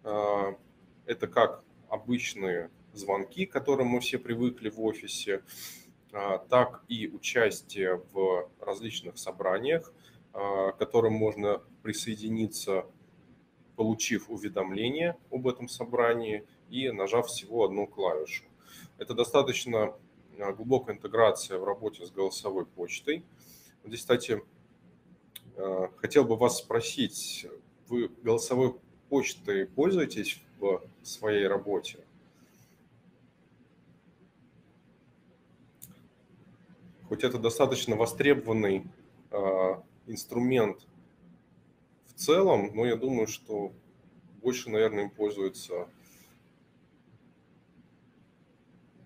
Это как обычные звонки, к которым мы все привыкли в офисе, так и участие в различных собраниях, к которым можно присоединиться, получив уведомление об этом собрании и нажав всего одну клавишу. Это достаточно глубокая интеграция в работе с голосовой почтой. Здесь, кстати, хотел бы вас спросить, вы голосовой почтой пользуетесь в своей работе? Хоть это достаточно востребованный инструмент в целом, но я думаю, что больше, наверное, им пользуются.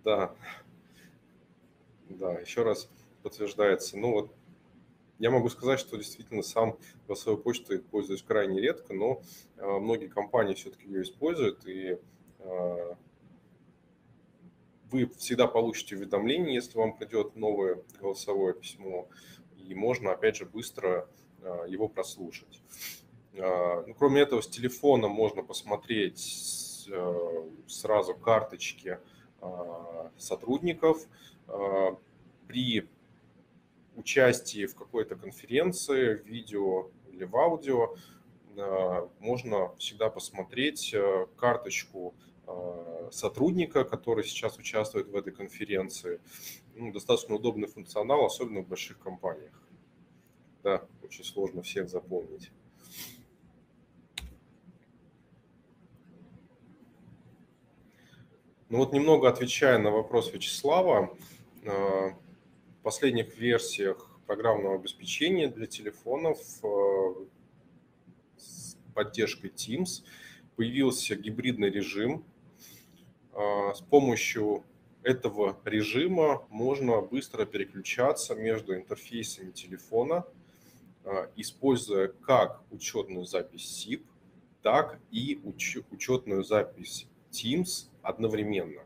Да, да, еще раз подтверждается. Ну вот, я могу сказать, что действительно сам голосовой почтой пользуюсь крайне редко, но э, многие компании все-таки ее используют, и э, вы всегда получите уведомление, если вам придет новое голосовое письмо, и можно, опять же, быстро э, его прослушать. Ну, кроме этого, с телефона можно посмотреть сразу карточки сотрудников. При участии в какой-то конференции, в видео или в аудио, можно всегда посмотреть карточку сотрудника, который сейчас участвует в этой конференции. Ну, достаточно удобный функционал, особенно в больших компаниях. Да, очень сложно всех запомнить. Ну вот немного отвечая на вопрос Вячеслава, в последних версиях программного обеспечения для телефонов с поддержкой Teams появился гибридный режим. С помощью этого режима можно быстро переключаться между интерфейсами телефона, используя как учетную запись сип, так и уч- учетную запись Teams одновременно.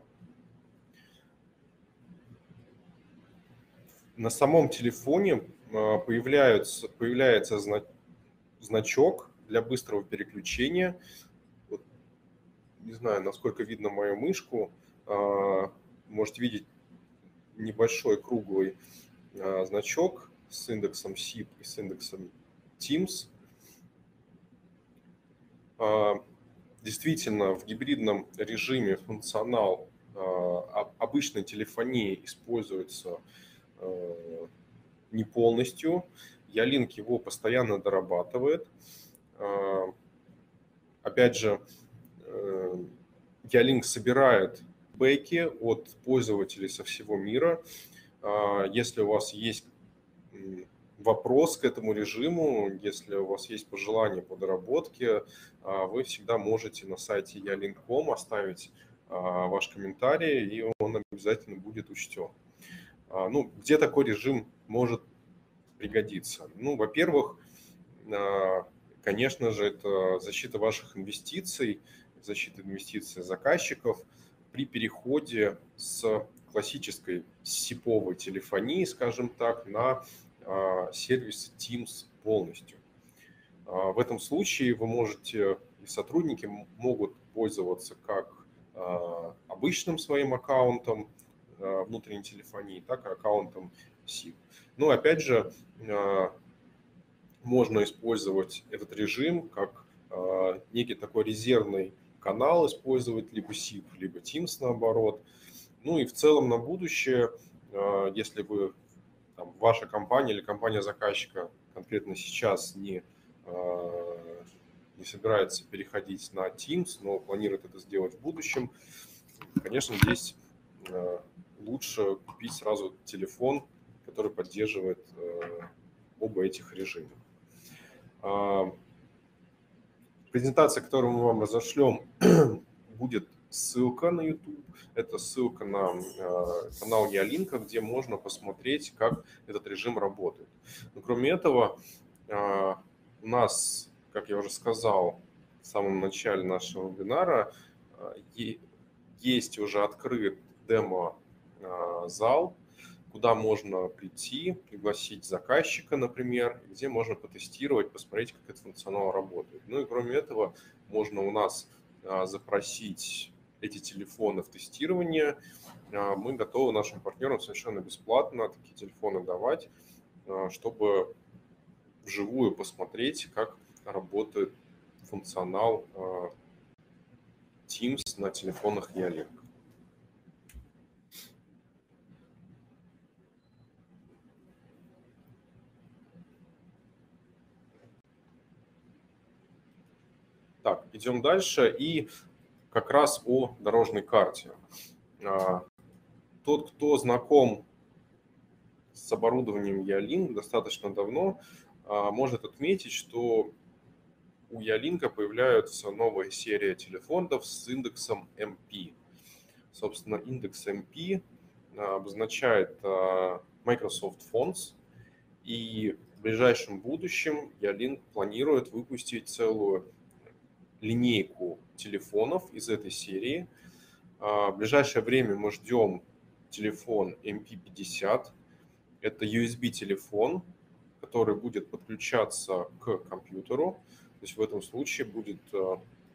На самом телефоне появляется, появляется значок для быстрого переключения. Вот, не знаю, насколько видно мою мышку. Можете видеть небольшой круглый значок с индексом сип и с индексом Teams. Действительно, в гибридном режиме функционал обычной телефонии используется не полностью. Ялинк его постоянно дорабатывает. Опять же, Ялинк собирает бэки от пользователей со всего мира. Если у вас есть вопрос к этому режиму, если у вас есть пожелания по доработке, вы всегда можете на сайте ялинк точка ком оставить ваш комментарий, и он обязательно будет учтен. Ну, где такой режим может пригодиться? Ну, во-первых, конечно же, это защита ваших инвестиций, защита инвестиций заказчиков при переходе с классической сиповой телефонии, скажем так, на сервис Teams полностью. В этом случае вы можете, и сотрудники могут пользоваться как обычным своим аккаунтом внутренней телефонии, так и аккаунтом сип. Но опять же, можно использовать этот режим как некий такой резервный канал, использовать либо сип, либо Teams наоборот. Ну и в целом на будущее, если вы там, ваша компания или компания заказчика конкретно сейчас не, э, не собирается переходить на Teams, но планирует это сделать в будущем, конечно, здесь э, лучше купить сразу телефон, который поддерживает э, оба этих режима. Э, презентация, которую мы вам разошлем, будет ссылка на YouTube, это ссылка на э, канал Ялинка, где можно посмотреть, как этот режим работает. Но кроме этого, э, у нас, как я уже сказал в самом начале нашего вебинара, э, есть уже открыт демо-зал, э, куда можно прийти, пригласить заказчика, например, где можно потестировать, посмотреть, как этот функционал работает. Ну и кроме этого, можно у нас э, запросить эти телефоны в тестирование. Мы готовы нашим партнерам совершенно бесплатно такие телефоны давать, чтобы вживую посмотреть, как работает функционал Teams на телефонах Ялинк. Так, идем дальше. И как раз о дорожной карте. Тот, кто знаком с оборудованием Ялинк достаточно давно, может отметить, что у Ялинка появляется новая серия телефонов с индексом эм пи. Собственно, индекс эм пи обозначает Microsoft Phones, и в ближайшем будущем Ялинк планирует выпустить целую линейку телефонов из этой серии. В ближайшее время мы ждем телефон эм пи пятьдесят. Это ю эс би-телефон, который будет подключаться к компьютеру. То есть в этом случае будет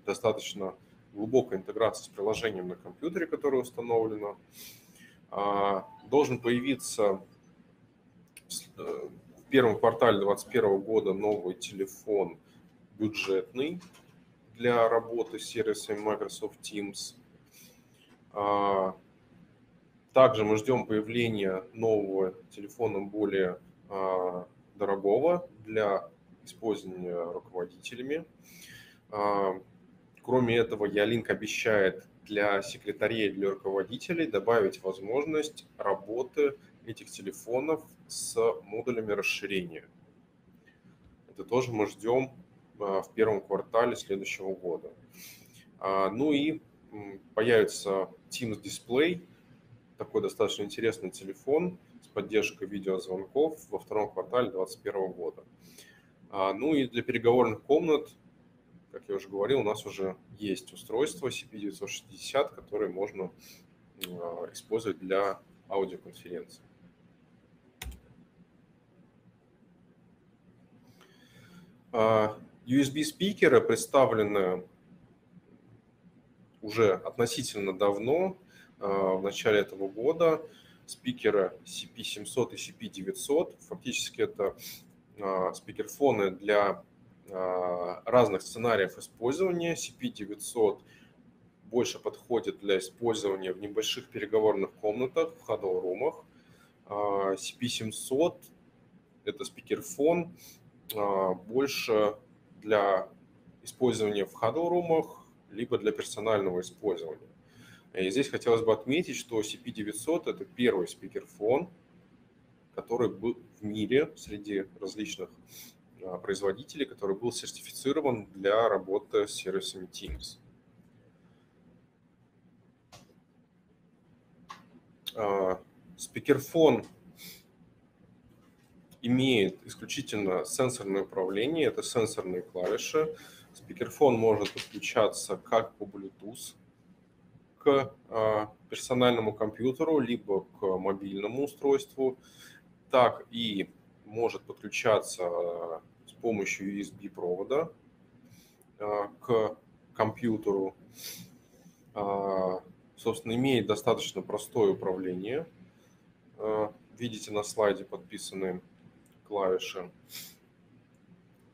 достаточно глубокая интеграция с приложением на компьютере, которое установлено. Должен появиться в первом квартале две тысячи двадцать первого года новый телефон бюджетный для работы с сервисами Microsoft Teams. Также мы ждем появления нового телефона, более дорогого для использования руководителями. Кроме этого, Ялинк обещает для секретарей, для руководителей добавить возможность работы этих телефонов с модулями расширения. Это тоже мы ждем в первом квартале следующего года. Ну и появится Teams Display, такой достаточно интересный телефон с поддержкой видеозвонков во втором квартале две тысячи двадцать первого года. Ну и для переговорных комнат, как я уже говорил, у нас уже есть устройство си пи девятьсот шестьдесят, которое можно использовать для аудиоконференции. ю эс би-спикеры представлены уже относительно давно, в начале этого года. Спикеры си пи семьсот и си пи девятьсот. Фактически это спикерфоны для разных сценариев использования. си пи девятьсот больше подходит для использования в небольших переговорных комнатах, в huddle-румах. си пи семьсот – это спикерфон больше для использования в huddle-румах, либо для персонального использования. И здесь хотелось бы отметить, что си пи девятьсот – это первый спикерфон, который был в мире среди различных производителей, который был сертифицирован для работы с сервисами Teams. Спикерфон имеет исключительно сенсорное управление, это сенсорные клавиши. Спикерфон может подключаться как по Bluetooth к персональному компьютеру, либо к мобильному устройству, так и может подключаться с помощью ю эс би-провода к компьютеру. Собственно, имеет достаточно простое управление. Видите на слайде подписаны клавиши.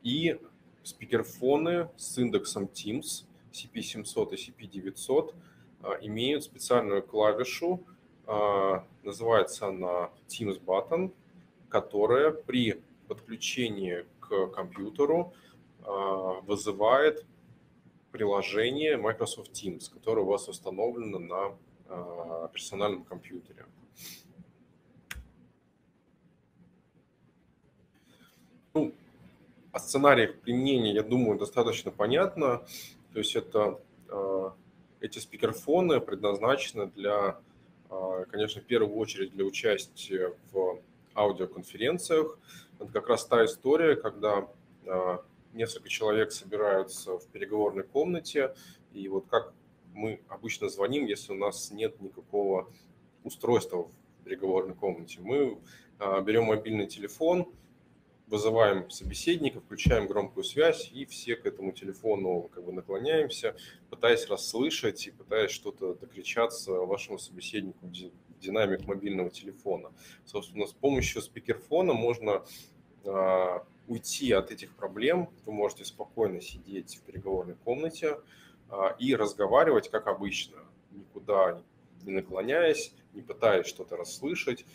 И спикерфоны с индексом Teams си пи семьсот и си пи девятьсот имеют специальную клавишу, называется она Teams Button, которая при подключении к компьютеру вызывает приложение Microsoft Teams, которое у вас установлено на персональном компьютере. Ну, о сценариях применения, я думаю, достаточно понятно. То есть это, эти спикерфоны предназначены для, конечно, в первую очередь для участия в аудиоконференциях. Это как раз та история, когда несколько человек собираются в переговорной комнате, и вот как мы обычно звоним, если у нас нет никакого устройства в переговорной комнате. Мы берем мобильный телефон, вызываем собеседника, включаем громкую связь, и все к этому телефону как бы наклоняемся, пытаясь расслышать и пытаясь что-то докричаться вашему собеседнику в динамик мобильного телефона. Собственно, с помощью спикерфона можно э, уйти от этих проблем. Вы можете спокойно сидеть в переговорной комнате э, и разговаривать, как обычно, никуда не наклоняясь, не пытаясь что-то расслышать,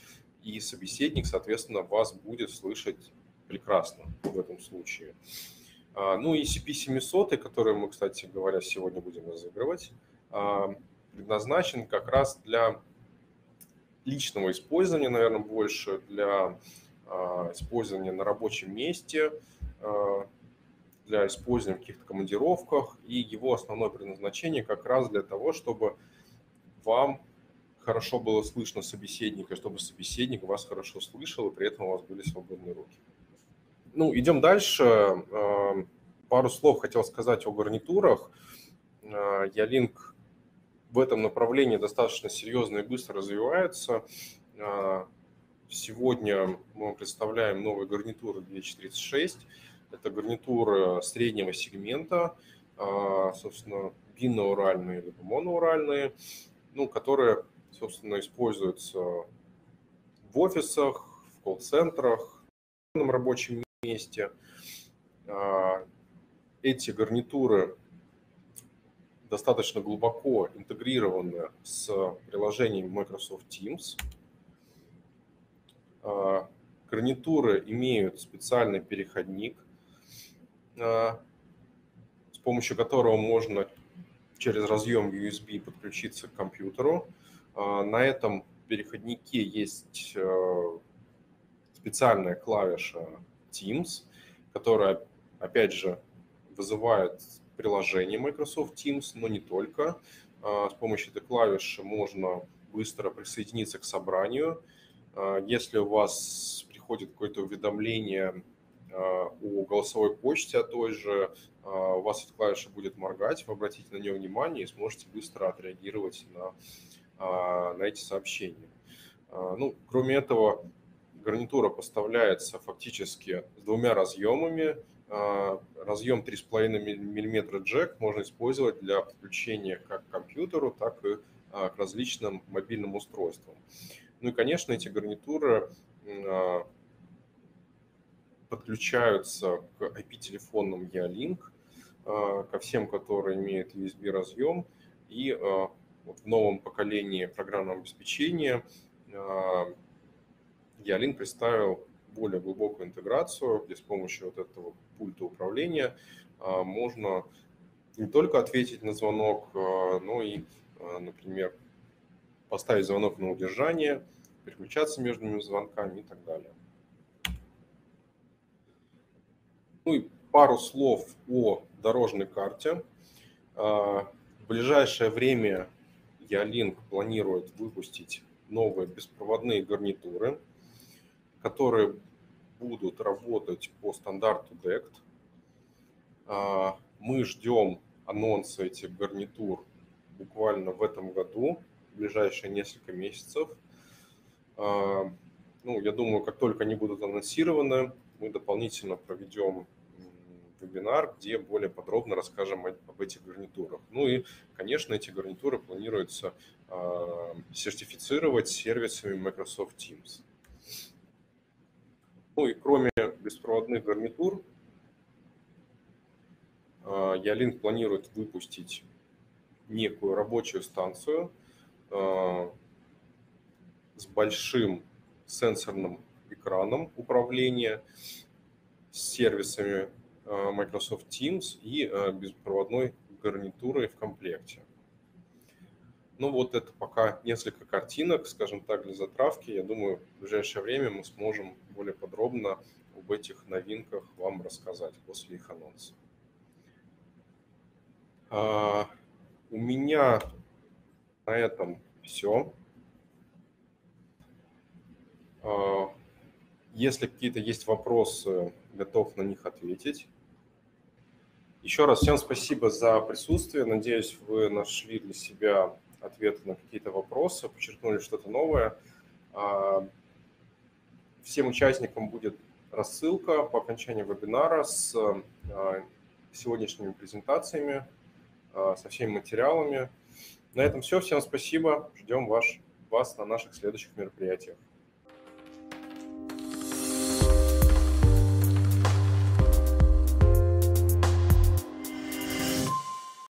и собеседник, соответственно, вас будет слышать прекрасно в этом случае. Ну и си пи семьсот, который мы, кстати говоря, сегодня будем разыгрывать, предназначен как раз для личного использования, наверное, больше для использования на рабочем месте, для использования в каких-то командировках. И его основное предназначение как раз для того, чтобы вам хорошо было слышно собеседника, чтобы собеседник вас хорошо слышал, и при этом у вас были свободные руки. Ну, идем дальше. Пару слов хотел сказать о гарнитурах. Ялинк в этом направлении достаточно серьезно и быстро развивается. Сегодня мы представляем новые гарнитуры две тысячи тридцать шесть. Это гарнитуры среднего сегмента, собственно, бинауральные либо моноуральные, ну, которые, собственно, используются в офисах, в колл-центрах, на рабочем месте. Месте. Эти гарнитуры достаточно глубоко интегрированы с приложением Microsoft Teams. Гарнитуры имеют специальный переходник, с помощью которого можно через разъем ю эс би подключиться к компьютеру. На этом переходнике есть специальная клавиша Teams, которая, опять же, вызывает приложение Microsoft Teams, но не только. С помощью этой клавиши можно быстро присоединиться к собранию. Если у вас приходит какое-то уведомление о голосовой почте, о той же, у вас эта клавиша будет моргать, вы обратите на нее внимание и сможете быстро отреагировать на, на эти сообщения. Ну, кроме этого, гарнитура поставляется фактически с двумя разъемами. Разъем три с половиной миллиметра джек можно использовать для подключения как к компьютеру, так и к различным мобильным устройствам. Ну и, конечно, эти гарнитуры подключаются к ай пи-телефонам E-Link, ко всем, которые имеют ю эс би-разъем. И в новом поколении программного обеспечения E-Link представил более глубокую интеграцию, где с помощью вот этого пульта управления можно не только ответить на звонок, но и, например, поставить звонок на удержание, переключаться между звонками и так далее. Ну и пару слов о дорожной карте. В ближайшее время E-Link планирует выпустить новые беспроводные гарнитуры, которые будут работать по стандарту ди и си ти. Мы ждем анонса этих гарнитур буквально в этом году, в ближайшие несколько месяцев. Ну, я думаю, как только они будут анонсированы, мы дополнительно проведем вебинар, где более подробно расскажем об этих гарнитурах. Ну и, конечно, эти гарнитуры планируется сертифицировать сервисами Microsoft Teams. Ну и кроме беспроводных гарнитур, E-Link планирует выпустить некую рабочую станцию с большим сенсорным экраном управления, с сервисами Microsoft Teams и беспроводной гарнитурой в комплекте. Ну вот это пока несколько картинок, скажем так, для затравки. Я думаю, в ближайшее время мы сможем более подробно об этих новинках вам рассказать после их анонса. У меня на этом все. Если какие-то есть вопросы, готов на них ответить. Еще раз всем спасибо за присутствие. Надеюсь, вы нашли для себя ответы на какие-то вопросы, подчеркнули что-то новое. Всем участникам будет рассылка по окончании вебинара с сегодняшними презентациями, со всеми материалами. На этом все. Всем спасибо. Ждем вас, вас на наших следующих мероприятиях.